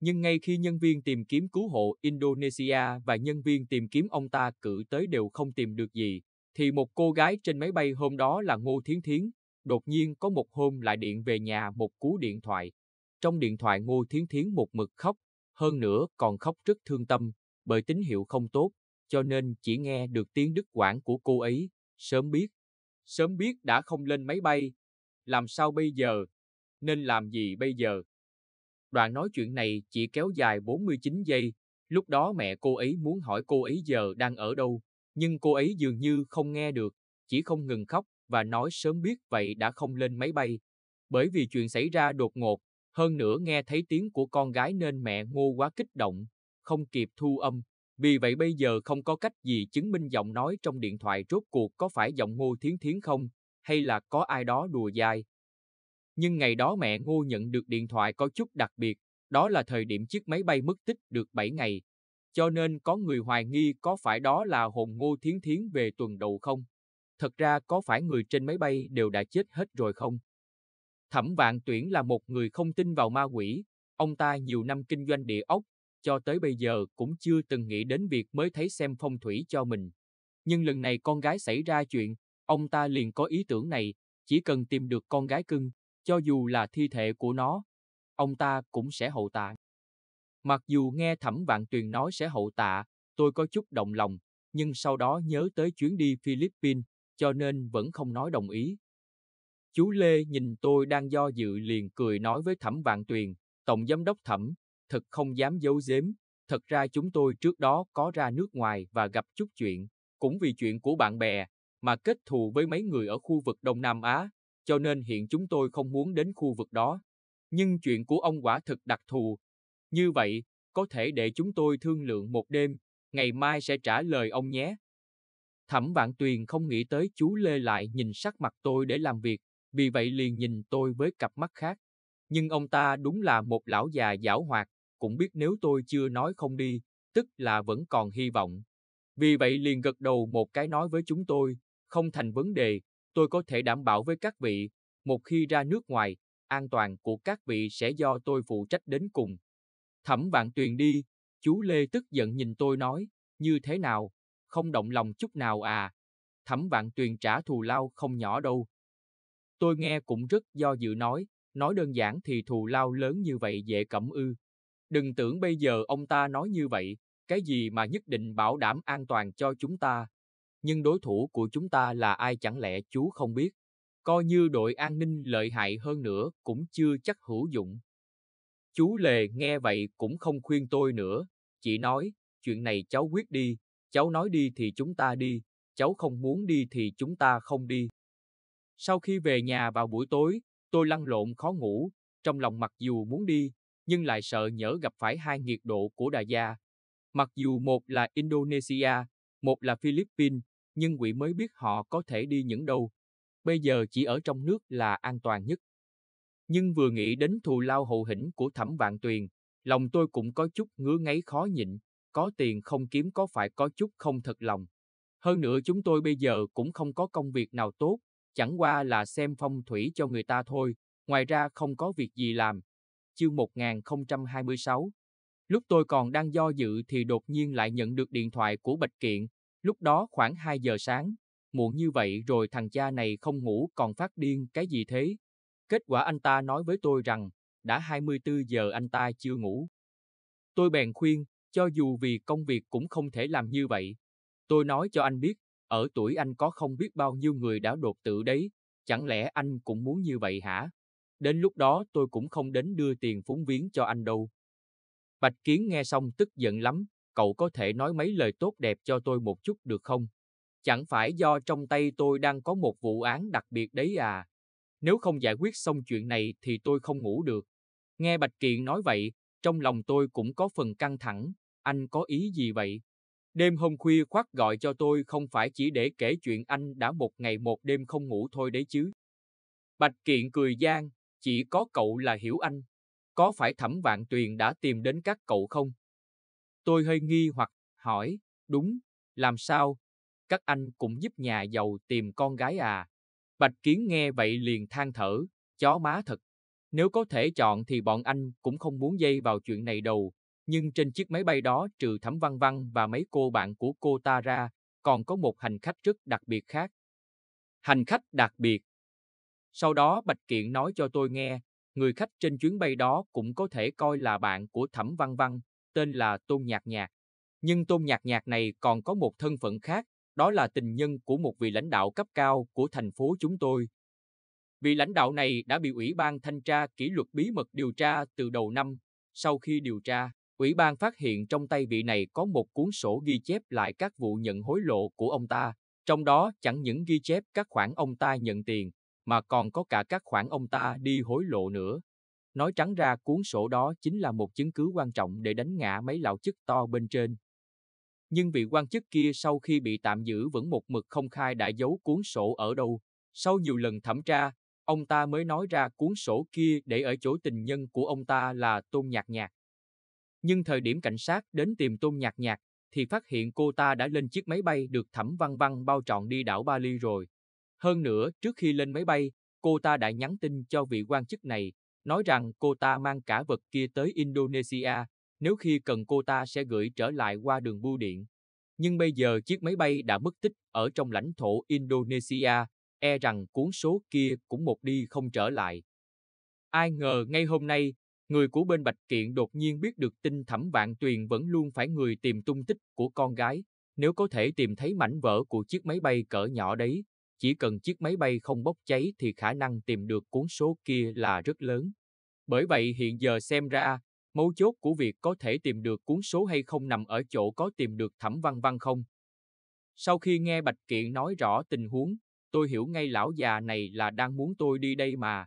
Nhưng ngay khi nhân viên tìm kiếm cứu hộ Indonesia và nhân viên tìm kiếm ông ta cử tới đều không tìm được gì, thì một cô gái trên máy bay hôm đó là Ngô Thiến Thiến, đột nhiên có một hôm lại điện về nhà một cú điện thoại. Trong điện thoại Ngô Thiến Thiến một mực khóc, hơn nữa còn khóc rất thương tâm, bởi tín hiệu không tốt, cho nên chỉ nghe được tiếng đứt quãng của cô ấy, sớm biết đã không lên máy bay. Làm sao bây giờ? Nên làm gì bây giờ? Đoạn nói chuyện này chỉ kéo dài 49 giây, lúc đó mẹ cô ấy muốn hỏi cô ấy giờ đang ở đâu, nhưng cô ấy dường như không nghe được, chỉ không ngừng khóc và nói sớm biết vậy đã không lên máy bay. Bởi vì chuyện xảy ra đột ngột, hơn nữa nghe thấy tiếng của con gái nên mẹ Ngô quá kích động, không kịp thu âm, vì vậy bây giờ không có cách gì chứng minh giọng nói trong điện thoại rốt cuộc có phải giọng Ngô Thiến Thiến không, hay là có ai đó đùa dai. Nhưng ngày đó mẹ Ngô nhận được điện thoại có chút đặc biệt, đó là thời điểm chiếc máy bay mất tích được 7 ngày. Cho nên có người hoài nghi có phải đó là hồn Ngô Thiến Thiến về tuần đầu không. thật ra có phải người trên máy bay đều đã chết hết rồi không? Thẩm Vạn Tuyền là một người không tin vào ma quỷ, ông ta nhiều năm kinh doanh địa ốc, cho tới bây giờ cũng chưa từng nghĩ đến việc mới thấy xem phong thủy cho mình. Nhưng lần này con gái xảy ra chuyện, ông ta liền có ý tưởng này, chỉ cần tìm được con gái cưng, cho dù là thi thể của nó, ông ta cũng sẽ hậu tạ. Mặc dù nghe Thẩm Vạn Tuyền nói sẽ hậu tạ, tôi có chút động lòng, nhưng sau đó nhớ tới chuyến đi Philippines, cho nên vẫn không nói đồng ý. Chú Lê nhìn tôi đang do dự liền cười nói với Thẩm Vạn Tuyền, Tổng Giám đốc Thẩm, thật không dám giấu giếm, thật ra chúng tôi trước đó có ra nước ngoài và gặp chút chuyện, cũng vì chuyện của bạn bè mà kết thù với mấy người ở khu vực Đông Nam Á, cho nên hiện chúng tôi không muốn đến khu vực đó. Nhưng chuyện của ông quả thực đặc thù. Như vậy, có thể để chúng tôi thương lượng một đêm, ngày mai sẽ trả lời ông nhé. Thẩm Vạn Tuyền không nghĩ tới chú Lê lại nhìn sắc mặt tôi để làm việc, vì vậy liền nhìn tôi với cặp mắt khác. Nhưng ông ta đúng là một lão già giảo hoạt, cũng biết nếu tôi chưa nói không đi, tức là vẫn còn hy vọng. Vì vậy liền gật đầu một cái nói với chúng tôi, không thành vấn đề, tôi có thể đảm bảo với các vị, một khi ra nước ngoài, an toàn của các vị sẽ do tôi phụ trách đến cùng. Thẩm Vạn Tuyền đi, chú Lê tức giận nhìn tôi nói, như thế nào, không động lòng chút nào à? Thẩm Vạn Tuyền trả thù lao không nhỏ đâu. Tôi nghe cũng rất do dự nói đơn giản thì thù lao lớn như vậy dễ cẩm ư? Đừng tưởng bây giờ ông ta nói như vậy, cái gì mà nhất định bảo đảm an toàn cho chúng ta. Nhưng đối thủ của chúng ta là ai chẳng lẽ chú không biết? Coi như đội an ninh lợi hại hơn nữa cũng chưa chắc hữu dụng. Chú Lê nghe vậy cũng không khuyên tôi nữa, chỉ nói, chuyện này cháu quyết đi, cháu nói đi thì chúng ta đi, cháu không muốn đi thì chúng ta không đi. Sau khi về nhà vào buổi tối, tôi lăn lộn khó ngủ, trong lòng mặc dù muốn đi, nhưng lại sợ nhỡ gặp phải hai nhiệt độ của Đà Gia. Mặc dù một là Indonesia, một là Philippines, nhưng quỷ mới biết họ có thể đi những đâu. Bây giờ chỉ ở trong nước là an toàn nhất. Nhưng vừa nghĩ đến thù lao hậu hĩnh của Thẩm Vạn Tuyền, lòng tôi cũng có chút ngứa ngáy khó nhịn, có tiền không kiếm có phải có chút không thật lòng. Hơn nữa chúng tôi bây giờ cũng không có công việc nào tốt, chẳng qua là xem phong thủy cho người ta thôi, ngoài ra không có việc gì làm. Chương 1026. Lúc tôi còn đang do dự thì đột nhiên lại nhận được điện thoại của Bạch Kiện, lúc đó khoảng 2 giờ sáng, muộn như vậy rồi thằng cha này không ngủ còn phát điên cái gì thế? Kết quả anh ta nói với tôi rằng, đã 24 giờ anh ta chưa ngủ. Tôi bèn khuyên, cho dù vì công việc cũng không thể làm như vậy. Tôi nói cho anh biết, ở tuổi anh có không biết bao nhiêu người đã đột tử đấy, chẳng lẽ anh cũng muốn như vậy hả? Đến lúc đó tôi cũng không đến đưa tiền phúng viếng cho anh đâu. Bạch Kiến nghe xong tức giận lắm, cậu có thể nói mấy lời tốt đẹp cho tôi một chút được không? Chẳng phải do trong tay tôi đang có một vụ án đặc biệt đấy à? Nếu không giải quyết xong chuyện này thì tôi không ngủ được. Nghe Bạch Kiện nói vậy, trong lòng tôi cũng có phần căng thẳng, anh có ý gì vậy? Đêm hôm khuya khoắt gọi cho tôi không phải chỉ để kể chuyện anh đã một ngày một đêm không ngủ thôi đấy chứ. Bạch Kiện cười gian, chỉ có cậu là hiểu anh. Có phải Thẩm Vạn Tuyền đã tìm đến các cậu không? Tôi hơi nghi hoặc hỏi, đúng, làm sao? Các anh cũng giúp nhà giàu tìm con gái à? Bạch Kiến nghe vậy liền than thở, chó má thật. Nếu có thể chọn thì bọn anh cũng không muốn dây vào chuyện này đâu. Nhưng trên chiếc máy bay đó trừ Thẩm Văn Văn và mấy cô bạn của cô ta ra, còn có một hành khách rất đặc biệt khác. Hành khách đặc biệt. Sau đó Bạch Kiện nói cho tôi nghe, người khách trên chuyến bay đó cũng có thể coi là bạn của Thẩm Văn Văn, tên là Tôn Nhạc Nhạc. Nhưng Tôn Nhạc Nhạc này còn có một thân phận khác, đó là tình nhân của một vị lãnh đạo cấp cao của thành phố chúng tôi. Vị lãnh đạo này đã bị Ủy ban Thanh tra Kỷ luật bí mật điều tra từ đầu năm. Sau khi điều tra, Ủy ban phát hiện trong tay vị này có một cuốn sổ ghi chép lại các vụ nhận hối lộ của ông ta. Trong đó chẳng những ghi chép các khoản ông ta nhận tiền, mà còn có cả các khoản ông ta đi hối lộ nữa. Nói trắng ra cuốn sổ đó chính là một chứng cứ quan trọng để đánh ngã mấy lão chức to bên trên. Nhưng vị quan chức kia sau khi bị tạm giữ vẫn một mực không khai đã giấu cuốn sổ ở đâu. Sau nhiều lần thẩm tra, ông ta mới nói ra cuốn sổ kia để ở chỗ tình nhân của ông ta là Tôn Nhạc Nhạc. Nhưng thời điểm cảnh sát đến tìm Tôn Nhạc Nhạc, thì phát hiện cô ta đã lên chiếc máy bay được Thẩm Văn Văn bao trọn đi đảo Bali rồi. Hơn nữa, trước khi lên máy bay, cô ta đã nhắn tin cho vị quan chức này, nói rằng cô ta mang cả vật kia tới Indonesia, nếu khi cần cô ta sẽ gửi trở lại qua đường bưu điện. Nhưng bây giờ chiếc máy bay đã mất tích ở trong lãnh thổ Indonesia, e rằng cuốn số kia cũng một đi không trở lại. Ai ngờ ngay hôm nay, người của bên Bạch Kiện đột nhiên biết được tin Thẩm Vạn Tuyền vẫn luôn phải người tìm tung tích của con gái. Nếu có thể tìm thấy mảnh vỡ của chiếc máy bay cỡ nhỏ đấy, chỉ cần chiếc máy bay không bốc cháy thì khả năng tìm được cuốn số kia là rất lớn. Bởi vậy hiện giờ xem ra, mấu chốt của việc có thể tìm được cuốn số hay không nằm ở chỗ có tìm được Thẩm Văn Văn không. Sau khi nghe Bạch Kiện nói rõ tình huống, tôi hiểu ngay lão già này là đang muốn tôi đi đây mà.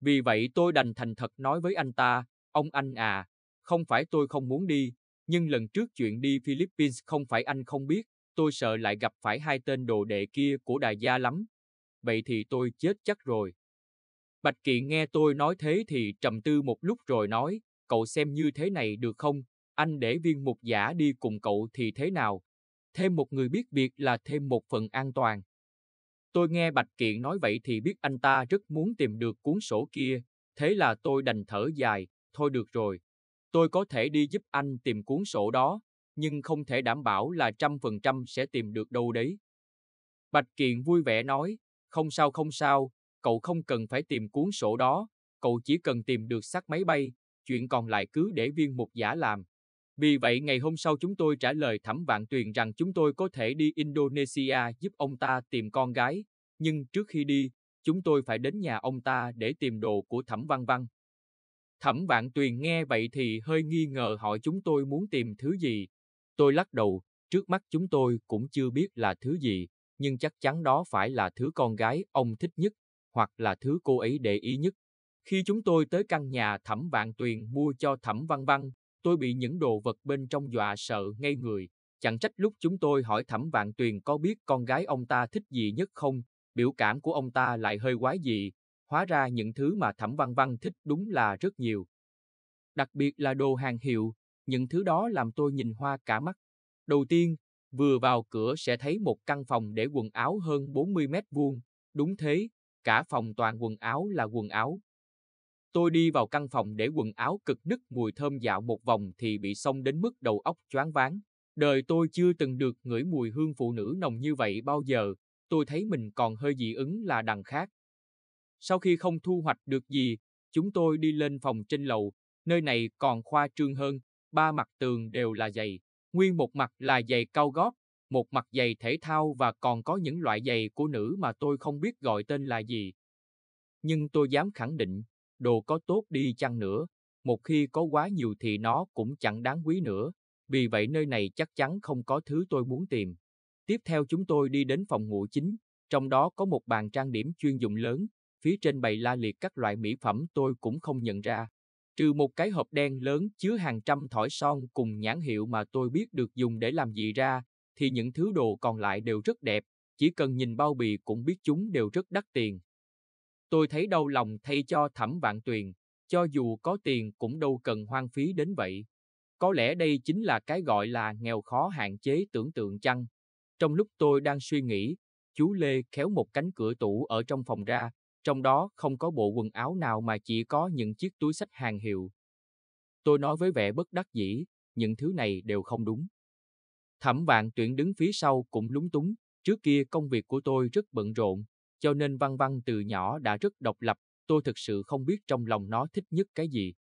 Vì vậy tôi đành thành thật nói với anh ta, ông anh à, không phải tôi không muốn đi, nhưng lần trước chuyện đi Philippines không phải anh không biết, tôi sợ lại gặp phải hai tên đồ đệ kia của Đà Gia lắm. Vậy thì tôi chết chắc rồi. Bạch Kiện nghe tôi nói thế thì trầm tư một lúc rồi nói, cậu xem như thế này được không, anh để Viên Mục Giả đi cùng cậu thì thế nào? Thêm một người biết việc là thêm một phần an toàn. Tôi nghe Bạch Kiện nói vậy thì biết anh ta rất muốn tìm được cuốn sổ kia, thế là tôi đành thở dài, thôi được rồi. Tôi có thể đi giúp anh tìm cuốn sổ đó, nhưng không thể đảm bảo là 100% sẽ tìm được đâu đấy. Bạch Kiện vui vẻ nói, không sao, cậu không cần phải tìm cuốn sổ đó, cậu chỉ cần tìm được xác máy bay, chuyện còn lại cứ để Viên Mục Giả làm. Vì vậy ngày hôm sau chúng tôi trả lời Thẩm Vạn Tuyền rằng chúng tôi có thể đi Indonesia giúp ông ta tìm con gái, nhưng trước khi đi, chúng tôi phải đến nhà ông ta để tìm đồ của Thẩm Văn Văn. Thẩm Vạn Tuyền nghe vậy thì hơi nghi ngờ hỏi chúng tôi muốn tìm thứ gì. Tôi lắc đầu, trước mắt chúng tôi cũng chưa biết là thứ gì, nhưng chắc chắn đó phải là thứ con gái ông thích nhất, hoặc là thứ cô ấy để ý nhất. Khi chúng tôi tới căn nhà Thẩm Vạn Tuyền mua cho Thẩm Văn Văn, tôi bị những đồ vật bên trong dọa sợ ngây người, chẳng trách lúc chúng tôi hỏi Thẩm Vạn Tuyền có biết con gái ông ta thích gì nhất không, biểu cảm của ông ta lại hơi quái dị, hóa ra những thứ mà Thẩm Văn Văn thích đúng là rất nhiều. Đặc biệt là đồ hàng hiệu, những thứ đó làm tôi nhìn hoa cả mắt. Đầu tiên, vừa vào cửa sẽ thấy một căn phòng để quần áo hơn 40 mét vuông, đúng thế, cả phòng toàn quần áo là quần áo. Tôi đi vào căn phòng để quần áo cực nức mùi thơm dạo một vòng thì bị xông đến mức đầu óc choáng váng. Đời tôi chưa từng được ngửi mùi hương phụ nữ nồng như vậy bao giờ, tôi thấy mình còn hơi dị ứng là đằng khác. Sau khi không thu hoạch được gì, chúng tôi đi lên phòng trên lầu, nơi này còn khoa trương hơn, ba mặt tường đều là giày. Nguyên một mặt là giày cao gót, một mặt giày thể thao và còn có những loại giày của nữ mà tôi không biết gọi tên là gì. Nhưng tôi dám khẳng định, đồ có tốt đi chăng nữa, một khi có quá nhiều thì nó cũng chẳng đáng quý nữa, vì vậy nơi này chắc chắn không có thứ tôi muốn tìm. Tiếp theo chúng tôi đi đến phòng ngủ chính, trong đó có một bàn trang điểm chuyên dụng lớn, phía trên bày la liệt các loại mỹ phẩm tôi cũng không nhận ra, trừ một cái hộp đen lớn chứa hàng trăm thỏi son cùng nhãn hiệu mà tôi biết được dùng để làm gì ra, thì những thứ đồ còn lại đều rất đẹp, chỉ cần nhìn bao bì cũng biết chúng đều rất đắt tiền. Tôi thấy đau lòng thay cho Thẩm Vạn Tuyền, cho dù có tiền cũng đâu cần hoang phí đến vậy. Có lẽ đây chính là cái gọi là nghèo khó hạn chế tưởng tượng chăng. Trong lúc tôi đang suy nghĩ, chú Lê khéo một cánh cửa tủ ở trong phòng ra, trong đó không có bộ quần áo nào mà chỉ có những chiếc túi xách hàng hiệu. Tôi nói với vẻ bất đắc dĩ, những thứ này đều không đúng. Thẩm Vạn Tuyền đứng phía sau cũng lúng túng, trước kia công việc của tôi rất bận rộn, cho nên Văn Văn từ nhỏ đã rất độc lập, tôi thực sự không biết trong lòng nó thích nhất cái gì.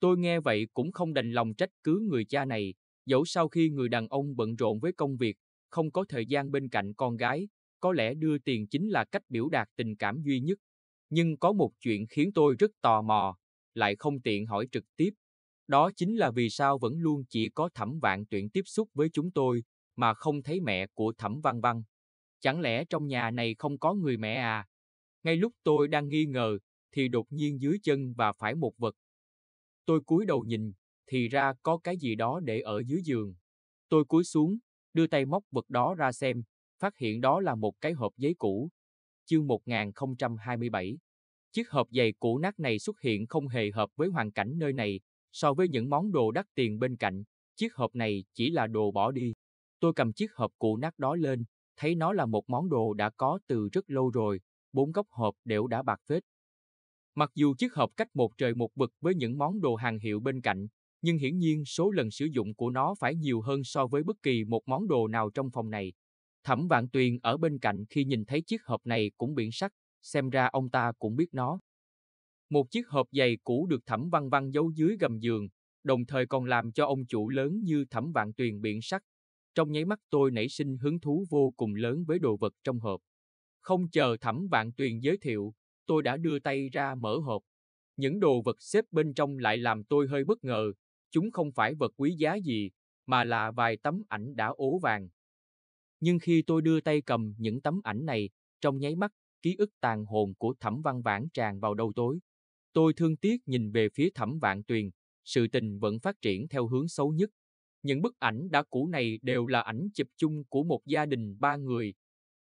Tôi nghe vậy cũng không đành lòng trách cứ người cha này, dẫu sau khi người đàn ông bận rộn với công việc, không có thời gian bên cạnh con gái, có lẽ đưa tiền chính là cách biểu đạt tình cảm duy nhất. Nhưng có một chuyện khiến tôi rất tò mò, lại không tiện hỏi trực tiếp. Đó chính là vì sao vẫn luôn chỉ có Thẩm Vạn Tuyền tiếp xúc với chúng tôi, mà không thấy mẹ của Thẩm Văn Văn. Chẳng lẽ trong nhà này không có người mẹ à? Ngay lúc tôi đang nghi ngờ, thì đột nhiên dưới chân và phải một vật. Tôi cúi đầu nhìn, thì ra có cái gì đó để ở dưới giường. Tôi cúi xuống, đưa tay móc vật đó ra xem, phát hiện đó là một cái hộp giấy cũ. Chương 1027. Chiếc hộp giày cũ nát này xuất hiện không hề hợp với hoàn cảnh nơi này, so với những món đồ đắt tiền bên cạnh, Chiếc hộp này chỉ là đồ bỏ đi. Tôi cầm chiếc hộp cụ nát đó lên, thấy nó là một món đồ đã có từ rất lâu rồi, bốn góc hộp đều đã bạc phết. Mặc dù chiếc hộp cách một trời một vực với những món đồ hàng hiệu bên cạnh, nhưng hiển nhiên số lần sử dụng của nó phải nhiều hơn so với bất kỳ một món đồ nào trong phòng này. Thẩm Vạn Tuyền ở bên cạnh khi nhìn thấy chiếc hộp này cũng biến sắc, xem ra ông ta cũng biết nó. Một chiếc hộp giày cũ được Thẩm Văn Văn giấu dưới gầm giường, đồng thời còn làm cho ông chủ lớn như Thẩm Vạn Tuyền biến sắc. Trong nháy mắt tôi nảy sinh hứng thú vô cùng lớn với đồ vật trong hộp. Không chờ Thẩm Vạn Tuyền giới thiệu, tôi đã đưa tay ra mở hộp. Những đồ vật xếp bên trong lại làm tôi hơi bất ngờ. Chúng không phải vật quý giá gì, mà là vài tấm ảnh đã ố vàng. Nhưng khi tôi đưa tay cầm những tấm ảnh này, trong nháy mắt, ký ức tàn hồn của Thẩm Văn Vãn tràn vào đầu tối. Tôi thương tiếc nhìn về phía Thẩm Vạn Tuyền, sự tình vẫn phát triển theo hướng xấu nhất. Những bức ảnh đã cũ này đều là ảnh chụp chung của một gia đình ba người.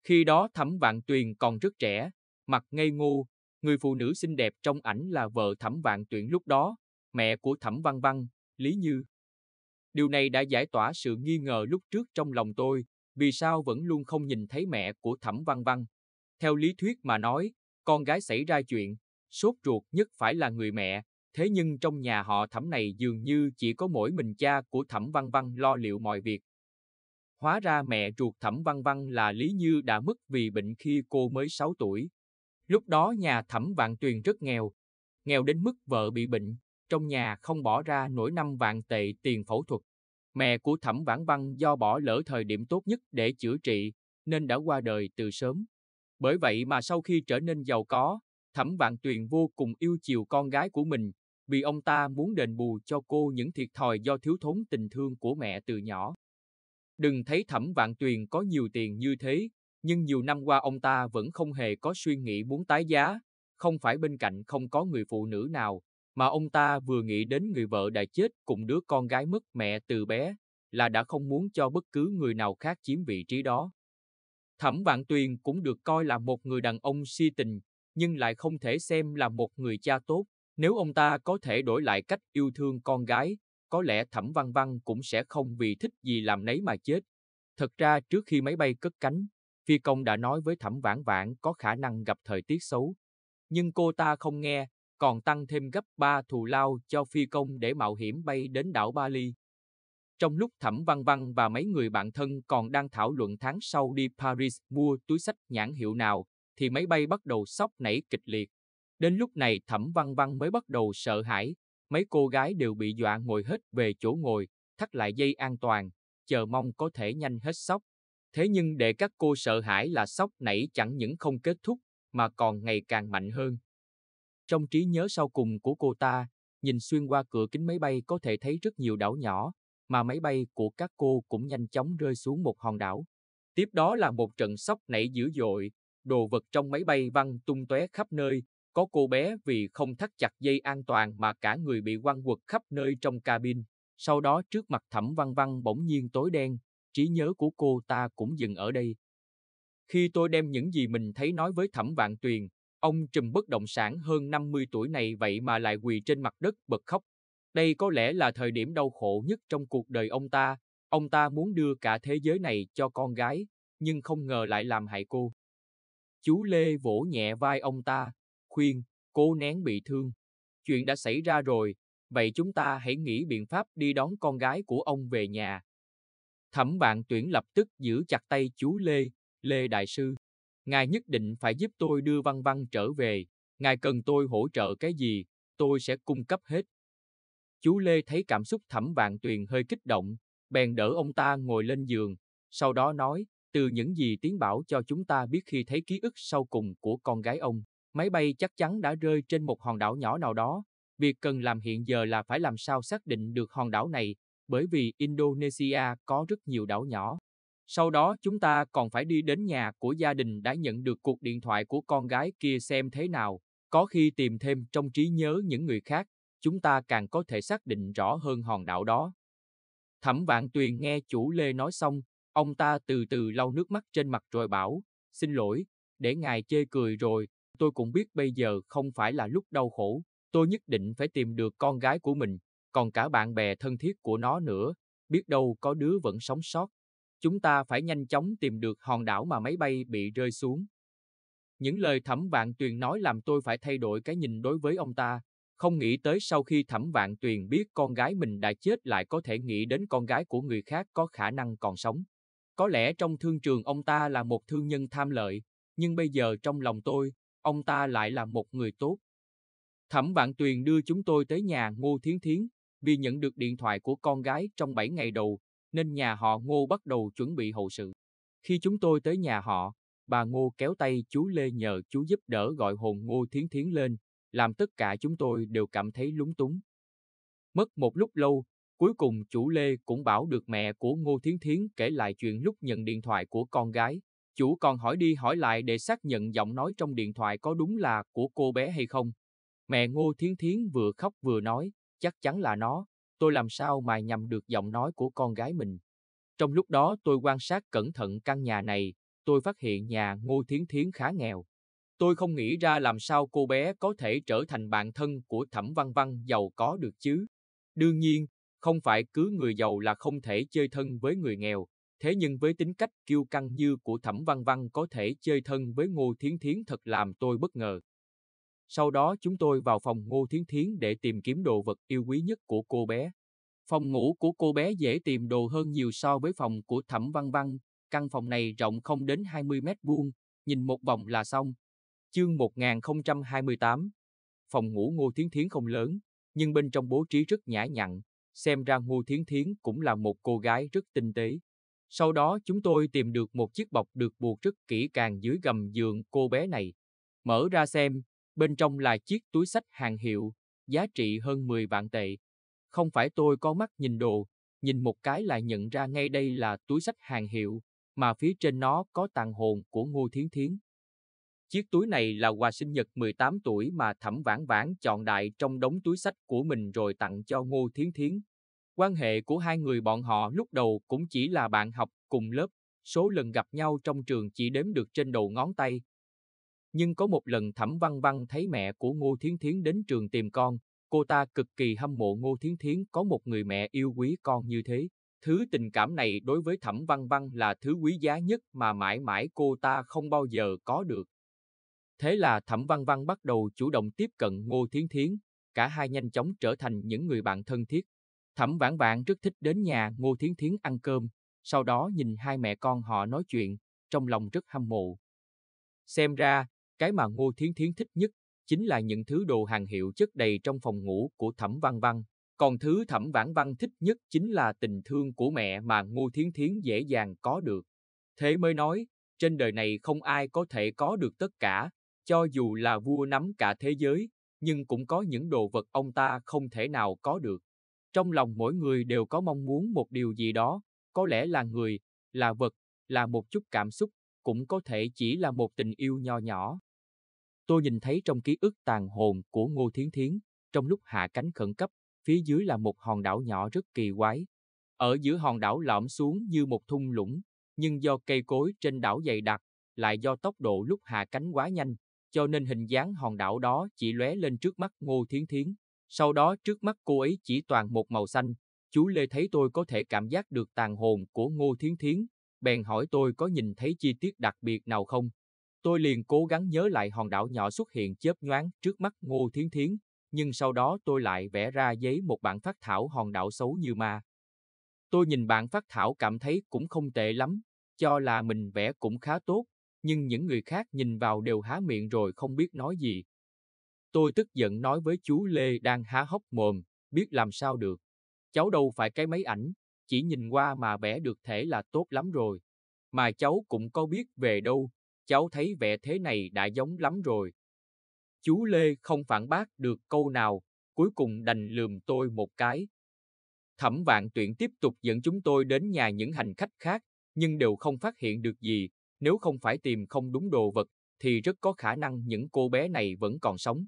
Khi đó Thẩm Vạn Tuyền còn rất trẻ, mặt ngây ngô, người phụ nữ xinh đẹp trong ảnh là vợ Thẩm Vạn Tuyền lúc đó, mẹ của Thẩm Văn Văn, Lý Như. Điều này đã giải tỏa sự nghi ngờ lúc trước trong lòng tôi, vì sao vẫn luôn không nhìn thấy mẹ của Thẩm Văn Văn. Theo lý thuyết mà nói, con gái xảy ra chuyện, sốt ruột nhất phải là người mẹ, thế nhưng trong nhà họ Thẩm này dường như chỉ có mỗi mình cha của Thẩm Văn Văn lo liệu mọi việc. Hóa ra mẹ ruột Thẩm Văn Văn là Lý Như đã mất vì bệnh khi cô mới 6 tuổi. Lúc đó nhà Thẩm Vạn Tuyền rất nghèo, nghèo đến mức vợ bị bệnh, trong nhà không bỏ ra nổi 5 vạn tệ tiền phẫu thuật. Mẹ của Thẩm Vãn Văn do bỏ lỡ thời điểm tốt nhất để chữa trị, nên đã qua đời từ sớm. Bởi vậy mà sau khi trở nên giàu có, Thẩm Vạn Tuyền vô cùng yêu chiều con gái của mình, vì ông ta muốn đền bù cho cô những thiệt thòi do thiếu thốn tình thương của mẹ từ nhỏ. Đừng thấy Thẩm Vạn Tuyền có nhiều tiền như thế, nhưng nhiều năm qua ông ta vẫn không hề có suy nghĩ muốn tái giá, không phải bên cạnh không có người phụ nữ nào, mà ông ta vừa nghĩ đến người vợ đã chết cùng đứa con gái mất mẹ từ bé, là đã không muốn cho bất cứ người nào khác chiếm vị trí đó. Thẩm Vạn Tuyền cũng được coi là một người đàn ông si tình, nhưng lại không thể xem là một người cha tốt. Nếu ông ta có thể đổi lại cách yêu thương con gái, có lẽ Thẩm Văn Văn cũng sẽ không vì thích gì làm nấy mà chết. Thật ra trước khi máy bay cất cánh, phi công đã nói với Thẩm Vãn Vãn có khả năng gặp thời tiết xấu. Nhưng cô ta không nghe, còn tăng thêm gấp 3 thù lao cho phi công để mạo hiểm bay đến đảo Bali. Trong lúc Thẩm Văn Văn và mấy người bạn thân còn đang thảo luận tháng sau đi Paris mua túi xách nhãn hiệu nào, thì máy bay bắt đầu xóc nảy kịch liệt. Đến lúc này Thẩm Văn Văn mới bắt đầu sợ hãi, mấy cô gái đều bị dọa ngồi hết về chỗ ngồi, thắt lại dây an toàn, chờ mong có thể nhanh hết sốc. Thế nhưng để các cô sợ hãi là sốc nảy chẳng những không kết thúc, mà còn ngày càng mạnh hơn. Trong trí nhớ sau cùng của cô ta, nhìn xuyên qua cửa kính máy bay có thể thấy rất nhiều đảo nhỏ, mà máy bay của các cô cũng nhanh chóng rơi xuống một hòn đảo. Tiếp đó là một trận sốc nảy dữ dội, đồ vật trong máy bay văng tung tóe khắp nơi, có cô bé vì không thắt chặt dây an toàn mà cả người bị quăng quật khắp nơi trong cabin. Sau đó trước mặt Thẩm Văn Văn bỗng nhiên tối đen, trí nhớ của cô ta cũng dừng ở đây. Khi tôi đem những gì mình thấy nói với Thẩm Vạn Tuyền, ông trùm bất động sản hơn 50 tuổi này vậy mà lại quỳ trên mặt đất bật khóc. Đây có lẽ là thời điểm đau khổ nhất trong cuộc đời ông ta muốn đưa cả thế giới này cho con gái, nhưng không ngờ lại làm hại cô. Chú Lê vỗ nhẹ vai ông ta, khuyên, cố nén bị thương. Chuyện đã xảy ra rồi, vậy chúng ta hãy nghĩ biện pháp đi đón con gái của ông về nhà. Thẩm Vạn Tuyền lập tức giữ chặt tay chú Lê, Lê Đại Sư. Ngài nhất định phải giúp tôi đưa Văn Văn trở về, ngài cần tôi hỗ trợ cái gì, tôi sẽ cung cấp hết. Chú Lê thấy cảm xúc Thẩm Vạn Tuyền hơi kích động, bèn đỡ ông ta ngồi lên giường, sau đó nói, từ những gì Tiến Bảo cho chúng ta biết khi thấy ký ức sau cùng của con gái ông, máy bay chắc chắn đã rơi trên một hòn đảo nhỏ nào đó. Việc cần làm hiện giờ là phải làm sao xác định được hòn đảo này, bởi vì Indonesia có rất nhiều đảo nhỏ. Sau đó chúng ta còn phải đi đến nhà của gia đình đã nhận được cuộc điện thoại của con gái kia xem thế nào, có khi tìm thêm trong trí nhớ những người khác, chúng ta càng có thể xác định rõ hơn hòn đảo đó. Thẩm Vạn Tuyền nghe chủ Lê nói xong, ông ta từ từ lau nước mắt trên mặt rồi bảo, xin lỗi, để ngài chê cười rồi, tôi cũng biết bây giờ không phải là lúc đau khổ, tôi nhất định phải tìm được con gái của mình, còn cả bạn bè thân thiết của nó nữa, biết đâu có đứa vẫn sống sót. Chúng ta phải nhanh chóng tìm được hòn đảo mà máy bay bị rơi xuống. Những lời Thẩm Vạn Tuyền nói làm tôi phải thay đổi cái nhìn đối với ông ta. Không nghĩ tới sau khi Thẩm Vạn Tuyền biết con gái mình đã chết lại có thể nghĩ đến con gái của người khác có khả năng còn sống. Có lẽ trong thương trường ông ta là một thương nhân tham lợi, nhưng bây giờ trong lòng tôi, ông ta lại là một người tốt. Thẩm Vạn Tuyền đưa chúng tôi tới nhà Ngô Thiến Thiến, vì nhận được điện thoại của con gái trong 7 ngày đầu, nên nhà họ Ngô bắt đầu chuẩn bị hậu sự. Khi chúng tôi tới nhà họ, bà Ngô kéo tay chú Lê nhờ chú giúp đỡ gọi hồn Ngô Thiến Thiến lên, làm tất cả chúng tôi đều cảm thấy lúng túng. Mất một lúc lâu, cuối cùng chú Lê cũng bảo được mẹ của Ngô Thiến Thiến kể lại chuyện lúc nhận điện thoại của con gái. Chú còn hỏi đi hỏi lại để xác nhận giọng nói trong điện thoại có đúng là của cô bé hay không. Mẹ Ngô Thiến Thiến vừa khóc vừa nói, chắc chắn là nó, tôi làm sao mà nhầm được giọng nói của con gái mình. Trong lúc đó tôi quan sát cẩn thận căn nhà này, tôi phát hiện nhà Ngô Thiến Thiến khá nghèo. Tôi không nghĩ ra làm sao cô bé có thể trở thành bạn thân của Thẩm Văn Văn giàu có được chứ. Đương nhiên, không phải cứ người giàu là không thể chơi thân với người nghèo, thế nhưng với tính cách kiêu căng như của Thẩm Văn Văn có thể chơi thân với Ngô Thiến Thiến thật làm tôi bất ngờ. Sau đó chúng tôi vào phòng Ngô Thiến Thiến để tìm kiếm đồ vật yêu quý nhất của cô bé. Phòng ngủ của cô bé dễ tìm đồ hơn nhiều so với phòng của Thẩm Văn Văn, căn phòng này rộng không đến 20 mét vuông, nhìn một vòng là xong. Chương 1028. Phòng ngủ Ngô Thiến Thiến không lớn, nhưng bên trong bố trí rất nhã nhặn, xem ra Ngô Thiến Thiến cũng là một cô gái rất tinh tế. Sau đó chúng tôi tìm được một chiếc bọc được buộc rất kỹ càng dưới gầm giường cô bé này. Mở ra xem, bên trong là chiếc túi xách hàng hiệu, giá trị hơn 10 vạn tệ. Không phải tôi có mắt nhìn đồ, nhìn một cái là nhận ra ngay đây là túi xách hàng hiệu, mà phía trên nó có tàn hồn của Ngô Thiến Thiến. Chiếc túi này là quà sinh nhật 18 tuổi mà Thẩm Vãn Vãn chọn đại trong đống túi xách của mình rồi tặng cho Ngô Thiến Thiến. Quan hệ của hai người bọn họ lúc đầu cũng chỉ là bạn học cùng lớp, số lần gặp nhau trong trường chỉ đếm được trên đầu ngón tay. Nhưng có một lần Thẩm Văn Văn thấy mẹ của Ngô Thiến Thiến đến trường tìm con, cô ta cực kỳ hâm mộ Ngô Thiến Thiến có một người mẹ yêu quý con như thế. Thứ tình cảm này đối với Thẩm Văn Văn là thứ quý giá nhất mà mãi mãi cô ta không bao giờ có được. Thế là Thẩm Văn Văn bắt đầu chủ động tiếp cận Ngô Thiến Thiến, cả hai nhanh chóng trở thành những người bạn thân thiết. Thẩm Vãn Vãn rất thích đến nhà Ngô Thiến Thiến ăn cơm, sau đó nhìn hai mẹ con họ nói chuyện, trong lòng rất hâm mộ. Xem ra, cái mà Ngô Thiến Thiến thích nhất chính là những thứ đồ hàng hiệu chất đầy trong phòng ngủ của Thẩm Văn Văn. Còn thứ Thẩm Vãn Văn thích nhất chính là tình thương của mẹ mà Ngô Thiến Thiến dễ dàng có được. Thế mới nói, trên đời này không ai có thể có được tất cả, cho dù là vua nắm cả thế giới, nhưng cũng có những đồ vật ông ta không thể nào có được. Trong lòng mỗi người đều có mong muốn một điều gì đó, có lẽ là người, là vật, là một chút cảm xúc, cũng có thể chỉ là một tình yêu nho nhỏ. Tôi nhìn thấy trong ký ức tàn hồn của Ngô Thiến Thiến, trong lúc hạ cánh khẩn cấp, phía dưới là một hòn đảo nhỏ rất kỳ quái. Ở giữa hòn đảo lõm xuống như một thung lũng, nhưng do cây cối trên đảo dày đặc, lại do tốc độ lúc hạ cánh quá nhanh, cho nên hình dáng hòn đảo đó chỉ lóe lên trước mắt Ngô Thiến Thiến. Sau đó trước mắt cô ấy chỉ toàn một màu xanh. Chú Lê thấy tôi có thể cảm giác được tàn hồn của Ngô Thiến Thiến, bèn hỏi tôi có nhìn thấy chi tiết đặc biệt nào không. Tôi liền cố gắng nhớ lại hòn đảo nhỏ xuất hiện chớp nhoáng trước mắt Ngô Thiến Thiến, nhưng sau đó tôi lại vẽ ra giấy một bản phác thảo hòn đảo xấu như ma. Tôi nhìn bản phác thảo cảm thấy cũng không tệ lắm, cho là mình vẽ cũng khá tốt, nhưng những người khác nhìn vào đều há miệng rồi không biết nói gì. Tôi tức giận nói với chú Lê đang há hốc mồm, biết làm sao được. Cháu đâu phải cái máy ảnh, chỉ nhìn qua mà vẽ được thể là tốt lắm rồi. Mà cháu cũng có biết về đâu, cháu thấy vẽ thế này đã giống lắm rồi. Chú Lê không phản bác được câu nào, cuối cùng đành lườm tôi một cái. Thẩm Vạn Tuyền tiếp tục dẫn chúng tôi đến nhà những hành khách khác, nhưng đều không phát hiện được gì, nếu không phải tìm không đúng đồ vật, thì rất có khả năng những cô bé này vẫn còn sống.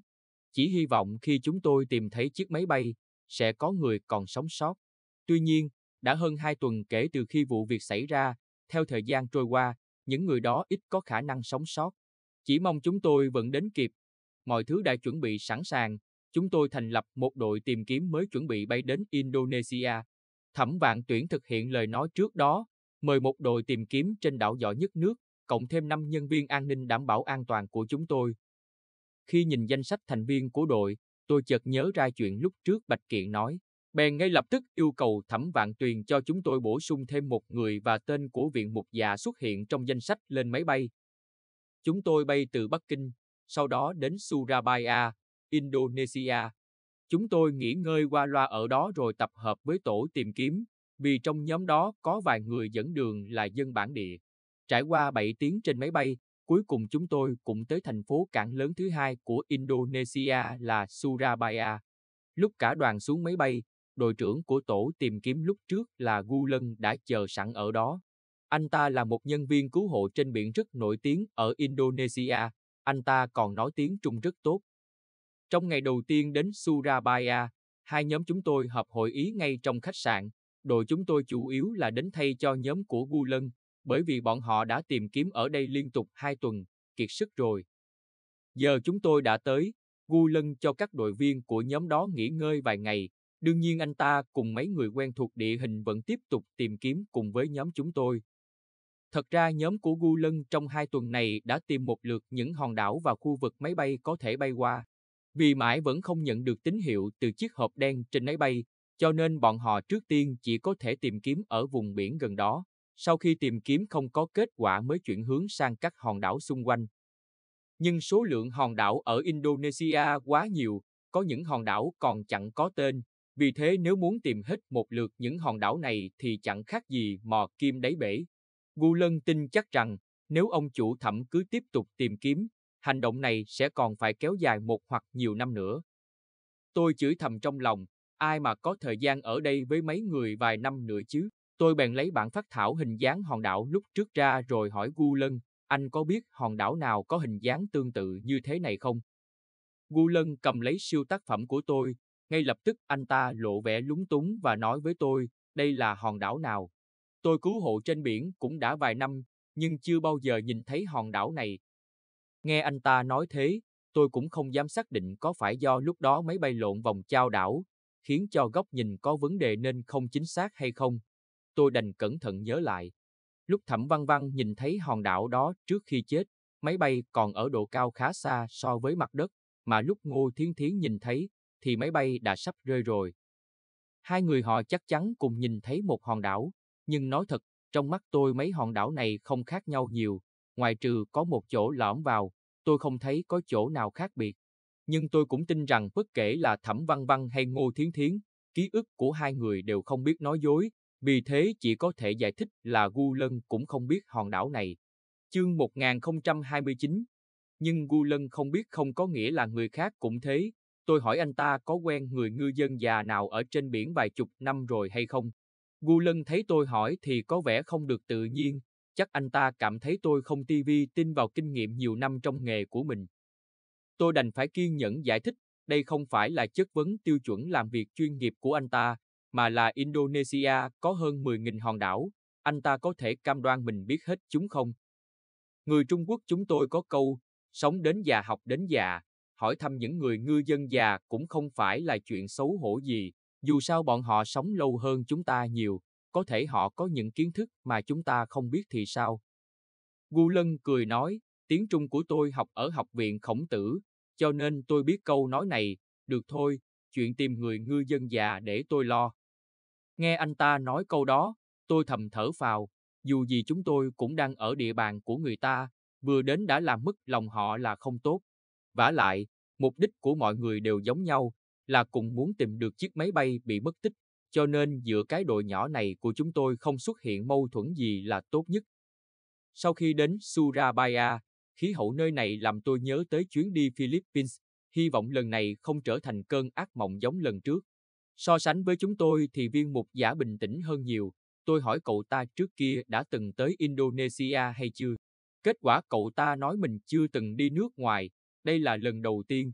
Chỉ hy vọng khi chúng tôi tìm thấy chiếc máy bay, sẽ có người còn sống sót. Tuy nhiên, đã hơn 2 tuần kể từ khi vụ việc xảy ra, theo thời gian trôi qua, những người đó ít có khả năng sống sót. Chỉ mong chúng tôi vẫn đến kịp. Mọi thứ đã chuẩn bị sẵn sàng, chúng tôi thành lập một đội tìm kiếm mới chuẩn bị bay đến Indonesia. Thẩm Vạn Tuyền thực hiện lời nói trước đó, mời một đội tìm kiếm trên đảo giỏi nhất nước, cộng thêm 5 nhân viên an ninh đảm bảo an toàn của chúng tôi. Khi nhìn danh sách thành viên của đội, tôi chợt nhớ ra chuyện lúc trước Bạch Kiện nói, bèn ngay lập tức yêu cầu Thẩm Vạn Tuyền cho chúng tôi bổ sung thêm một người và tên của Viện Mục Giả xuất hiện trong danh sách lên máy bay. Chúng tôi bay từ Bắc Kinh, sau đó đến Surabaya, Indonesia. Chúng tôi nghỉ ngơi qua loa ở đó rồi tập hợp với tổ tìm kiếm, vì trong nhóm đó có vài người dẫn đường là dân bản địa. Trải qua 7 tiếng trên máy bay, cuối cùng chúng tôi cũng tới thành phố cảng lớn thứ hai của Indonesia là Surabaya. Lúc cả đoàn xuống máy bay, đội trưởng của tổ tìm kiếm lúc trước là Gu Lân đã chờ sẵn ở đó. Anh ta là một nhân viên cứu hộ trên biển rất nổi tiếng ở Indonesia. Anh ta còn nói tiếng Trung rất tốt. Trong ngày đầu tiên đến Surabaya, hai nhóm chúng tôi họp hội ý ngay trong khách sạn. Đội chúng tôi chủ yếu là đến thay cho nhóm của Gu Lân, bởi vì bọn họ đã tìm kiếm ở đây liên tục 2 tuần, kiệt sức rồi. Giờ chúng tôi đã tới, Gu Lân cho các đội viên của nhóm đó nghỉ ngơi vài ngày. Đương nhiên anh ta cùng mấy người quen thuộc địa hình vẫn tiếp tục tìm kiếm cùng với nhóm chúng tôi. Thật ra nhóm của Gu Lân trong 2 tuần này đã tìm một lượt những hòn đảo và khu vực máy bay có thể bay qua. Vì mãi vẫn không nhận được tín hiệu từ chiếc hộp đen trên máy bay, cho nên bọn họ trước tiên chỉ có thể tìm kiếm ở vùng biển gần đó. Sau khi tìm kiếm không có kết quả mới chuyển hướng sang các hòn đảo xung quanh. Nhưng số lượng hòn đảo ở Indonesia quá nhiều, có những hòn đảo còn chẳng có tên. Vì thế nếu muốn tìm hết một lượt những hòn đảo này thì chẳng khác gì mò kim đáy bể. Gu Lân tin chắc rằng nếu ông chủ Thẩm cứ tiếp tục tìm kiếm, hành động này sẽ còn phải kéo dài một hoặc nhiều năm nữa. Tôi chửi thầm trong lòng, ai mà có thời gian ở đây với mấy người vài năm nữa chứ. Tôi bèn lấy bản phác thảo hình dáng hòn đảo lúc trước ra rồi hỏi Gu Lân, anh có biết hòn đảo nào có hình dáng tương tự như thế này không? Gu Lân cầm lấy siêu tác phẩm của tôi, ngay lập tức anh ta lộ vẻ lúng túng và nói với tôi, đây là hòn đảo nào? Tôi cứu hộ trên biển cũng đã vài năm, nhưng chưa bao giờ nhìn thấy hòn đảo này. Nghe anh ta nói thế, tôi cũng không dám xác định có phải do lúc đó máy bay lộn vòng chao đảo, khiến cho góc nhìn có vấn đề nên không chính xác hay không. Tôi đành cẩn thận nhớ lại. Lúc Thẩm Văn Văn nhìn thấy hòn đảo đó trước khi chết, máy bay còn ở độ cao khá xa so với mặt đất, mà lúc Ngô Thiến Thiến nhìn thấy, thì máy bay đã sắp rơi rồi. Hai người họ chắc chắn cùng nhìn thấy một hòn đảo, nhưng nói thật, trong mắt tôi mấy hòn đảo này không khác nhau nhiều, ngoài trừ có một chỗ lõm vào, tôi không thấy có chỗ nào khác biệt. Nhưng tôi cũng tin rằng bất kể là Thẩm Văn Văn hay Ngô Thiến Thiến, ký ức của hai người đều không biết nói dối, vì thế chỉ có thể giải thích là Gu Lân cũng không biết hòn đảo này. Chương 1029. Nhưng Gu Lân không biết không có nghĩa là người khác cũng thế. Tôi hỏi anh ta có quen người ngư dân già nào ở trên biển vài chục năm rồi hay không. Gu Lân thấy tôi hỏi thì có vẻ không được tự nhiên, chắc anh ta cảm thấy tôi không tin vào kinh nghiệm nhiều năm trong nghề của mình. Tôi đành phải kiên nhẫn giải thích, đây không phải là chất vấn tiêu chuẩn làm việc chuyên nghiệp của anh ta, mà là Indonesia có hơn 10.000 hòn đảo, anh ta có thể cam đoan mình biết hết chúng không? Người Trung Quốc chúng tôi có câu, sống đến già học đến già. Hỏi thăm những người ngư dân già cũng không phải là chuyện xấu hổ gì, dù sao bọn họ sống lâu hơn chúng ta nhiều, có thể họ có những kiến thức mà chúng ta không biết thì sao. Gu Lân cười nói, tiếng Trung của tôi học ở học viện Khổng Tử, cho nên tôi biết câu nói này, được thôi, chuyện tìm người ngư dân già để tôi lo. Nghe anh ta nói câu đó, tôi thầm thở phào, dù gì chúng tôi cũng đang ở địa bàn của người ta, vừa đến đã làm mất lòng họ là không tốt. Vả lại, mục đích của mọi người đều giống nhau, là cùng muốn tìm được chiếc máy bay bị mất tích, cho nên giữa cái đội nhỏ này của chúng tôi không xuất hiện mâu thuẫn gì là tốt nhất. Sau khi đến Surabaya, khí hậu nơi này làm tôi nhớ tới chuyến đi Philippines, hy vọng lần này không trở thành cơn ác mộng giống lần trước. So sánh với chúng tôi thì Viên Mục Giả bình tĩnh hơn nhiều, tôi hỏi cậu ta trước kia đã từng tới Indonesia hay chưa. Kết quả cậu ta nói mình chưa từng đi nước ngoài. Đây là lần đầu tiên.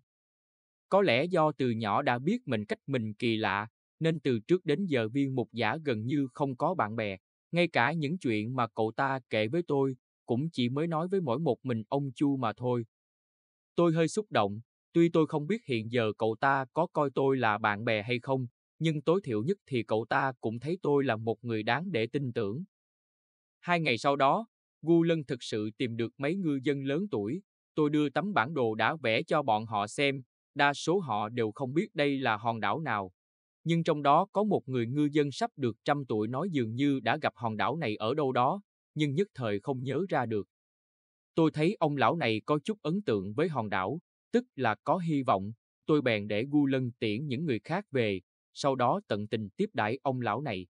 Có lẽ do từ nhỏ đã biết mình cách mình kỳ lạ, nên từ trước đến giờ Viên Mục Giả gần như không có bạn bè. Ngay cả những chuyện mà cậu ta kể với tôi, cũng chỉ mới nói với mỗi một mình ông Chu mà thôi. Tôi hơi xúc động, tuy tôi không biết hiện giờ cậu ta có coi tôi là bạn bè hay không, nhưng tối thiểu nhất thì cậu ta cũng thấy tôi là một người đáng để tin tưởng. 2 ngày sau đó, Gu Lân thực sự tìm được mấy ngư dân lớn tuổi, tôi đưa tấm bản đồ đã vẽ cho bọn họ xem, đa số họ đều không biết đây là hòn đảo nào. Nhưng trong đó có một người ngư dân sắp được 100 tuổi nói dường như đã gặp hòn đảo này ở đâu đó, nhưng nhất thời không nhớ ra được. Tôi thấy ông lão này có chút ấn tượng với hòn đảo, tức là có hy vọng, tôi bèn để Gu Lân tiễn những người khác về, sau đó tận tình tiếp đãi ông lão này.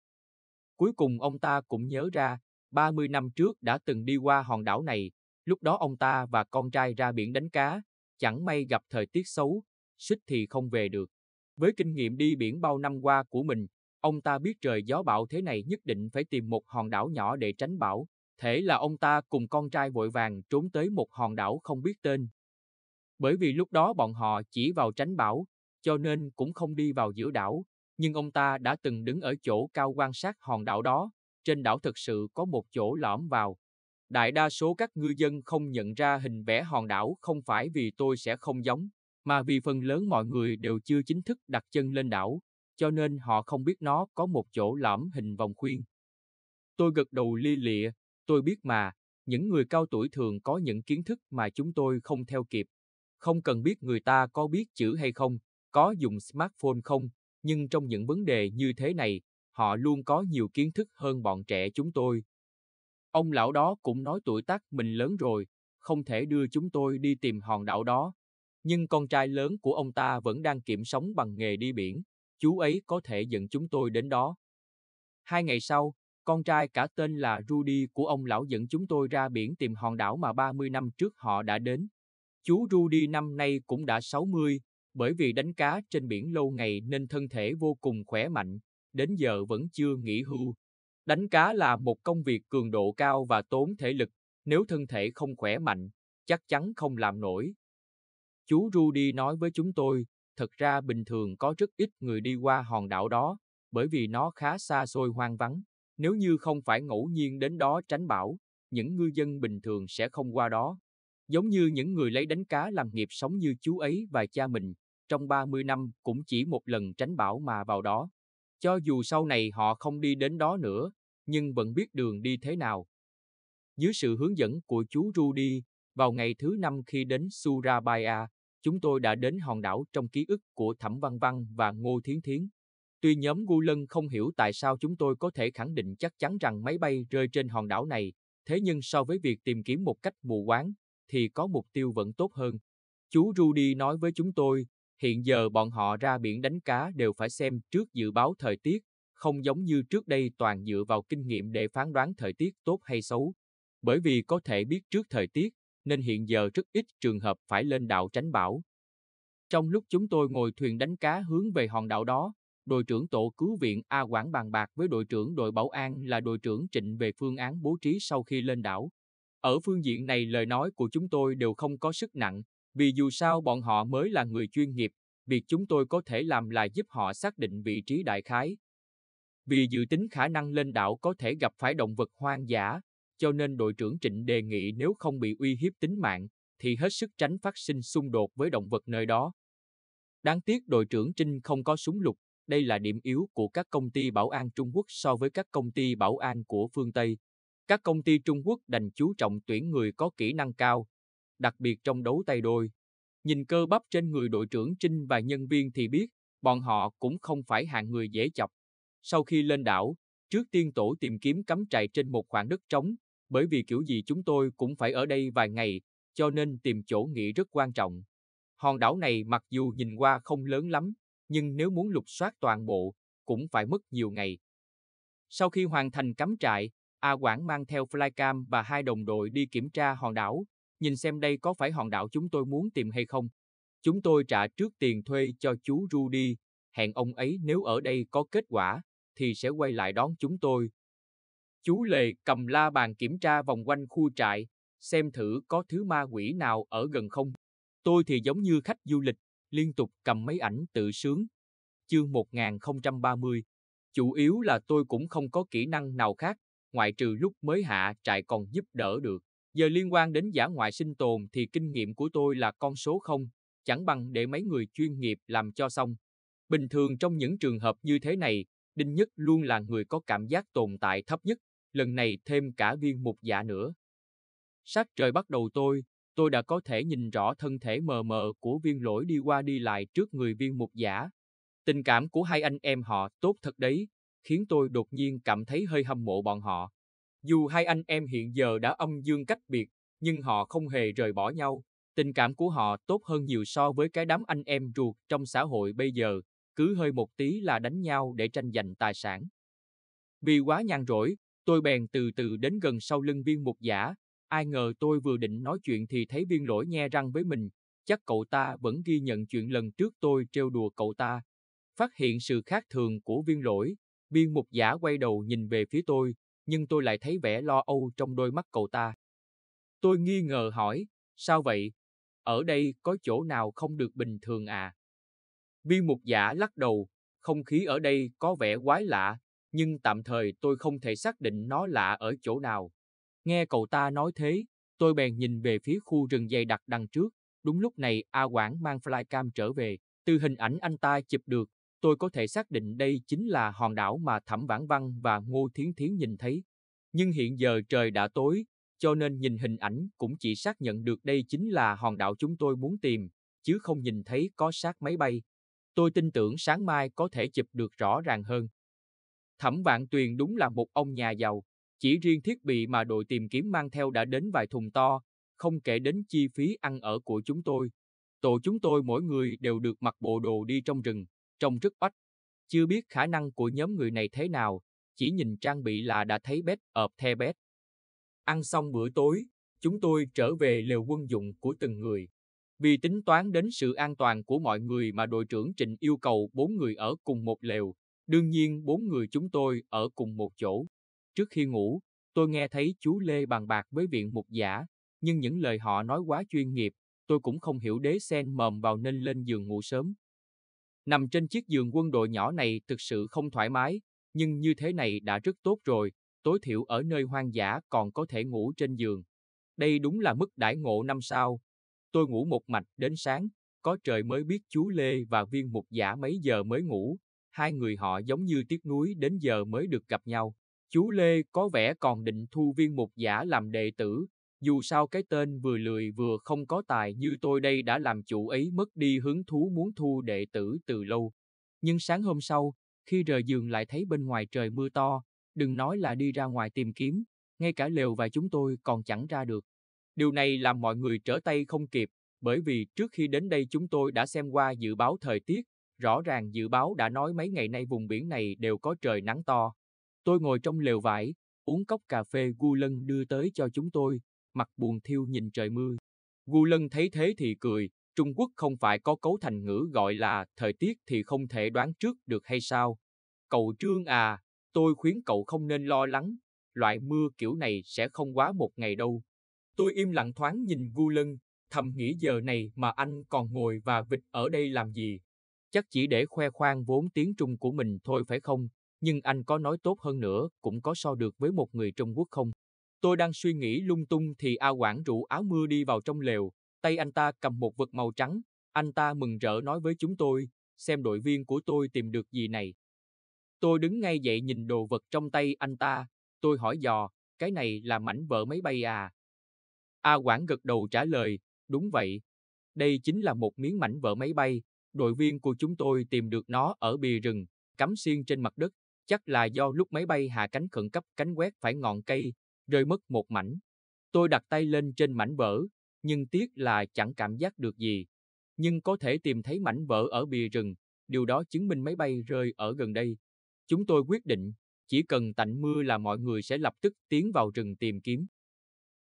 Cuối cùng ông ta cũng nhớ ra, 30 năm trước đã từng đi qua hòn đảo này, lúc đó ông ta và con trai ra biển đánh cá, chẳng may gặp thời tiết xấu, suýt thì không về được. Với kinh nghiệm đi biển bao năm qua của mình, ông ta biết trời gió bão thế này nhất định phải tìm một hòn đảo nhỏ để tránh bão, thế là ông ta cùng con trai vội vàng trốn tới một hòn đảo không biết tên. Bởi vì lúc đó bọn họ chỉ vào tránh bão, cho nên cũng không đi vào giữa đảo, nhưng ông ta đã từng đứng ở chỗ cao quan sát hòn đảo đó, trên đảo thực sự có một chỗ lõm vào. Đại đa số các ngư dân không nhận ra hình vẽ hòn đảo không phải vì tôi sẽ không giống, mà vì phần lớn mọi người đều chưa chính thức đặt chân lên đảo, cho nên họ không biết nó có một chỗ lõm hình vòng khuyên. Tôi gật đầu lia lịa, tôi biết mà, những người cao tuổi thường có những kiến thức mà chúng tôi không theo kịp. Không cần biết người ta có biết chữ hay không, có dùng smartphone không, nhưng trong những vấn đề như thế này, họ luôn có nhiều kiến thức hơn bọn trẻ chúng tôi. Ông lão đó cũng nói tuổi tác mình lớn rồi, không thể đưa chúng tôi đi tìm hòn đảo đó. Nhưng con trai lớn của ông ta vẫn đang kiếm sống bằng nghề đi biển, chú ấy có thể dẫn chúng tôi đến đó. 2 ngày sau, con trai cả tên là Rudy của ông lão dẫn chúng tôi ra biển tìm hòn đảo mà 30 năm trước họ đã đến. Chú Rudy năm nay cũng đã 60, bởi vì đánh cá trên biển lâu ngày nên thân thể vô cùng khỏe mạnh, đến giờ vẫn chưa nghỉ hưu. Đánh cá là một công việc cường độ cao và tốn thể lực, nếu thân thể không khỏe mạnh, chắc chắn không làm nổi. Chú Rudy nói với chúng tôi, thật ra bình thường có rất ít người đi qua hòn đảo đó, bởi vì nó khá xa xôi hoang vắng. Nếu như không phải ngẫu nhiên đến đó tránh bão, những ngư dân bình thường sẽ không qua đó. Giống như những người lấy đánh cá làm nghiệp sống như chú ấy và cha mình, trong 30 năm cũng chỉ một lần tránh bão mà vào đó. Cho dù sau này họ không đi đến đó nữa, nhưng vẫn biết đường đi thế nào. Dưới sự hướng dẫn của chú Rudy, vào ngày thứ 5 khi đến Surabaya, chúng tôi đã đến hòn đảo trong ký ức của Thẩm Văn Văn và Ngô Thiến Thiến. Tuy nhóm Gu Lân không hiểu tại sao chúng tôi có thể khẳng định chắc chắn rằng máy bay rơi trên hòn đảo này, thế nhưng so với việc tìm kiếm một cách mù quáng, thì có mục tiêu vẫn tốt hơn. Chú Rudy nói với chúng tôi, hiện giờ bọn họ ra biển đánh cá đều phải xem trước dự báo thời tiết, không giống như trước đây toàn dựa vào kinh nghiệm để phán đoán thời tiết tốt hay xấu. Bởi vì có thể biết trước thời tiết, nên hiện giờ rất ít trường hợp phải lên đảo tránh bão. Trong lúc chúng tôi ngồi thuyền đánh cá hướng về hòn đảo đó, đội trưởng tổ cứu viện A Quảng bàn bạc với đội trưởng đội bảo an là đội trưởng Trịnh về phương án bố trí sau khi lên đảo. Ở phương diện này lời nói của chúng tôi đều không có sức nặng, vì dù sao bọn họ mới là người chuyên nghiệp, việc chúng tôi có thể làm là giúp họ xác định vị trí đại khái. Vì dự tính khả năng lên đảo có thể gặp phải động vật hoang dã, cho nên đội trưởng Trịnh đề nghị nếu không bị uy hiếp tính mạng, thì hết sức tránh phát sinh xung đột với động vật nơi đó. Đáng tiếc đội trưởng Trinh không có súng lục, đây là điểm yếu của các công ty bảo an Trung Quốc so với các công ty bảo an của phương Tây. Các công ty Trung Quốc đành chú trọng tuyển người có kỹ năng cao, đặc biệt trong đấu tay đôi. Nhìn cơ bắp trên người đội trưởng Trinh và nhân viên thì biết, bọn họ cũng không phải hạng người dễ chọc. Sau khi lên đảo, trước tiên tổ tìm kiếm cắm trại trên một khoảng đất trống, bởi vì kiểu gì chúng tôi cũng phải ở đây vài ngày, cho nên tìm chỗ nghỉ rất quan trọng. Hòn đảo này mặc dù nhìn qua không lớn lắm, nhưng nếu muốn lục soát toàn bộ, cũng phải mất nhiều ngày. Sau khi hoàn thành cắm trại, A Quảng mang theo flycam và 2 đồng đội đi kiểm tra hòn đảo, nhìn xem đây có phải hòn đảo chúng tôi muốn tìm hay không. Chúng tôi trả trước tiền thuê cho chú Rudy, hẹn ông ấy nếu ở đây có kết quả, thì sẽ quay lại đón chúng tôi. Chú Lê cầm la bàn kiểm tra vòng quanh khu trại, xem thử có thứ ma quỷ nào ở gần không. Tôi thì giống như khách du lịch, liên tục cầm máy ảnh tự sướng. Chương 1030, chủ yếu là tôi cũng không có kỹ năng nào khác, ngoại trừ lúc mới hạ trại còn giúp đỡ được. Giờ liên quan đến dã ngoại sinh tồn thì kinh nghiệm của tôi là con số 0, chẳng bằng để mấy người chuyên nghiệp làm cho xong. Bình thường trong những trường hợp như thế này, Đinh Nhất luôn là người có cảm giác tồn tại thấp nhất, lần này thêm cả Viên Mục Giả nữa. Sát trời bắt đầu tối, tôi đã có thể nhìn rõ thân thể mờ mờ của Viên Lỗi đi qua đi lại trước người Viên Mục Giả. Tình cảm của hai anh em họ tốt thật đấy, khiến tôi đột nhiên cảm thấy hơi hâm mộ bọn họ. Dù hai anh em hiện giờ đã âm dương cách biệt, nhưng họ không hề rời bỏ nhau. Tình cảm của họ tốt hơn nhiều so với cái đám anh em ruột trong xã hội bây giờ, cứ hơi một tí là đánh nhau để tranh giành tài sản. Vì quá nhàn rỗi, tôi bèn từ từ đến gần sau lưng Viên Mục Giả. Ai ngờ tôi vừa định nói chuyện thì thấy Viên Lỗi nhe răng với mình, chắc cậu ta vẫn ghi nhận chuyện lần trước tôi trêu đùa cậu ta. Phát hiện sự khác thường của Viên Lỗi, Viên Mục Giả quay đầu nhìn về phía tôi, nhưng tôi lại thấy vẻ lo âu trong đôi mắt cậu ta. Tôi nghi ngờ hỏi, sao vậy? Ở đây có chỗ nào không được bình thường à? Viên Mục Giả lắc đầu, không khí ở đây có vẻ quái lạ, nhưng tạm thời tôi không thể xác định nó lạ ở chỗ nào. Nghe cậu ta nói thế, tôi bèn nhìn về phía khu rừng dày đặc đằng trước. Đúng lúc này A Quảng mang flycam trở về, từ hình ảnh anh ta chụp được, tôi có thể xác định đây chính là hòn đảo mà Thẩm Vãn Văn và Ngô Thiến Thiến nhìn thấy. Nhưng hiện giờ trời đã tối, cho nên nhìn hình ảnh cũng chỉ xác nhận được đây chính là hòn đảo chúng tôi muốn tìm, chứ không nhìn thấy có xác máy bay. Tôi tin tưởng sáng mai có thể chụp được rõ ràng hơn. Thẩm Vạn Tuyền đúng là một ông nhà giàu, chỉ riêng thiết bị mà đội tìm kiếm mang theo đã đến vài thùng to, không kể đến chi phí ăn ở của chúng tôi. Tổ chúng tôi mỗi người đều được mặc bộ đồ đi trong rừng, trông rất oách. Chưa biết khả năng của nhóm người này thế nào, chỉ nhìn trang bị là đã thấy bét ợp the bét. Ăn xong bữa tối, chúng tôi trở về lều quân dụng của từng người. Vì tính toán đến sự an toàn của mọi người mà đội trưởng Trịnh yêu cầu 4 người ở cùng một lều, đương nhiên 4 người chúng tôi ở cùng một chỗ. Trước khi ngủ, tôi nghe thấy chú Lê bàn bạc với Viện Mục Giả, nhưng những lời họ nói quá chuyên nghiệp, tôi cũng không hiểu đế sen mòm vào nên lên giường ngủ sớm. Nằm trên chiếc giường quân đội nhỏ này thực sự không thoải mái, nhưng như thế này đã rất tốt rồi, tối thiểu ở nơi hoang dã còn có thể ngủ trên giường. Đây đúng là mức đãi ngộ 5 sao. Tôi ngủ một mạch đến sáng, có trời mới biết chú Lê và Viên Mục Giả mấy giờ mới ngủ, hai người họ giống như tiếc nuối đến giờ mới được gặp nhau. Chú Lê có vẻ còn định thu Viên Mục Giả làm đệ tử, dù sao cái tên vừa lười vừa không có tài như tôi đây đã làm chủ ấy mất đi hứng thú muốn thu đệ tử từ lâu. Nhưng sáng hôm sau, khi rời giường lại thấy bên ngoài trời mưa to, đừng nói là đi ra ngoài tìm kiếm, ngay cả lều và chúng tôi còn chẳng ra được. Điều này làm mọi người trở tay không kịp, bởi vì trước khi đến đây chúng tôi đã xem qua dự báo thời tiết, rõ ràng dự báo đã nói mấy ngày nay vùng biển này đều có trời nắng to. Tôi ngồi trong lều vải, uống cốc cà phê Gu Lân đưa tới cho chúng tôi, mặt buồn thiêu nhìn trời mưa. Gu Lân thấy thế thì cười, Trung Quốc không phải có cấu thành ngữ gọi là thời tiết thì không thể đoán trước được hay sao? Cậu Trương à, tôi khuyến cậu không nên lo lắng, loại mưa kiểu này sẽ không quá một ngày đâu. Tôi im lặng thoáng nhìn Gu Lân, thầm nghĩ giờ này mà anh còn ngồi và vịt ở đây làm gì? Chắc chỉ để khoe khoang vốn tiếng Trung của mình thôi phải không? Nhưng anh có nói tốt hơn nữa cũng có so được với một người Trung Quốc không? Tôi đang suy nghĩ lung tung thì A Quảng rủ áo mưa đi vào trong lều, tay anh ta cầm một vật màu trắng, anh ta mừng rỡ nói với chúng tôi, xem đội viên của tôi tìm được gì này. Tôi đứng ngay dậy nhìn đồ vật trong tay anh ta, tôi hỏi dò, cái này là mảnh vỡ máy bay à? A Quảng gật đầu trả lời, đúng vậy, đây chính là một miếng mảnh vỡ máy bay, đội viên của chúng tôi tìm được nó ở bìa rừng, cắm xiên trên mặt đất. Chắc là do lúc máy bay hạ cánh khẩn cấp cánh quét phải ngọn cây, rơi mất một mảnh. Tôi đặt tay lên trên mảnh vỡ, nhưng tiếc là chẳng cảm giác được gì. Nhưng có thể tìm thấy mảnh vỡ ở bìa rừng, điều đó chứng minh máy bay rơi ở gần đây. Chúng tôi quyết định, chỉ cần tạnh mưa là mọi người sẽ lập tức tiến vào rừng tìm kiếm.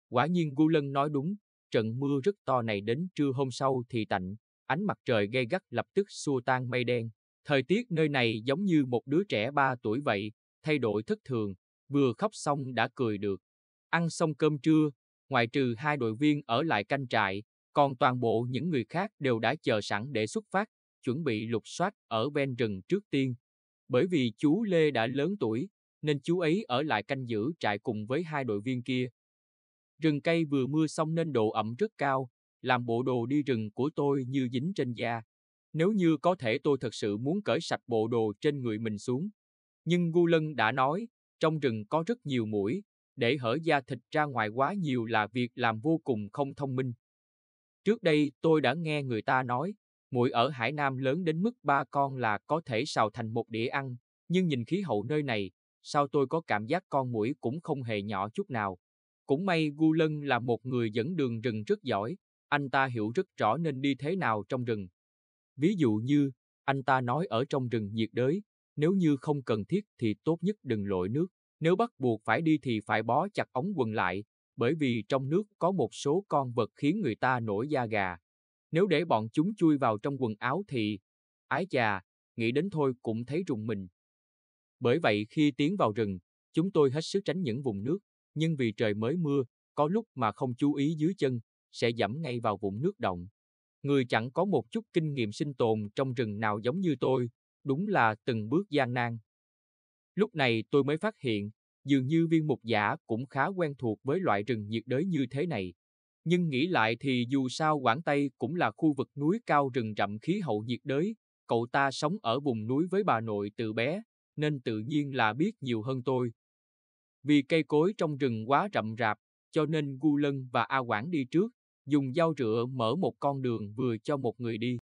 Quả nhiên Gu Lân nói đúng, trận mưa rất to này đến trưa hôm sau thì tạnh, ánh mặt trời gay gắt lập tức xua tan mây đen. Thời tiết nơi này giống như một đứa trẻ 3 tuổi vậy, thay đổi thất thường, vừa khóc xong đã cười được. Ăn xong cơm trưa, ngoại trừ 2 đội viên ở lại canh trại, còn toàn bộ những người khác đều đã chờ sẵn để xuất phát, chuẩn bị lục soát ở ven rừng trước tiên. Bởi vì chú Lê đã lớn tuổi, nên chú ấy ở lại canh giữ trại cùng với 2 đội viên kia. Rừng cây vừa mưa xong nên độ ẩm rất cao, làm bộ đồ đi rừng của tôi như dính trên da. Nếu như có thể tôi thật sự muốn cởi sạch bộ đồ trên người mình xuống. Nhưng Gu Lân đã nói, trong rừng có rất nhiều muỗi, để hở da thịt ra ngoài quá nhiều là việc làm vô cùng không thông minh. Trước đây tôi đã nghe người ta nói, muỗi ở Hải Nam lớn đến mức 3 con là có thể xào thành một đĩa ăn, nhưng nhìn khí hậu nơi này, sao tôi có cảm giác con muỗi cũng không hề nhỏ chút nào. Cũng may Gu Lân là một người dẫn đường rừng rất giỏi, anh ta hiểu rất rõ nên đi thế nào trong rừng. Ví dụ như, anh ta nói ở trong rừng nhiệt đới, nếu như không cần thiết thì tốt nhất đừng lội nước, nếu bắt buộc phải đi thì phải bó chặt ống quần lại, bởi vì trong nước có một số con vật khiến người ta nổi da gà. Nếu để bọn chúng chui vào trong quần áo thì, ái chà, nghĩ đến thôi cũng thấy rùng mình. Bởi vậy khi tiến vào rừng, chúng tôi hết sức tránh những vùng nước, nhưng vì trời mới mưa, có lúc mà không chú ý dưới chân, sẽ dẫm ngay vào vũng nước động. Người chẳng có một chút kinh nghiệm sinh tồn trong rừng nào giống như tôi, đúng là từng bước gian nan. Lúc này tôi mới phát hiện, dường như Viên Mục Giả cũng khá quen thuộc với loại rừng nhiệt đới như thế này. Nhưng nghĩ lại thì dù sao Quảng Tây cũng là khu vực núi cao rừng rậm khí hậu nhiệt đới, cậu ta sống ở vùng núi với bà nội từ bé, nên tự nhiên là biết nhiều hơn tôi. Vì cây cối trong rừng quá rậm rạp, cho nên Gu Lân và A Quảng đi trước, dùng dao rựa mở một con đường vừa cho một người đi.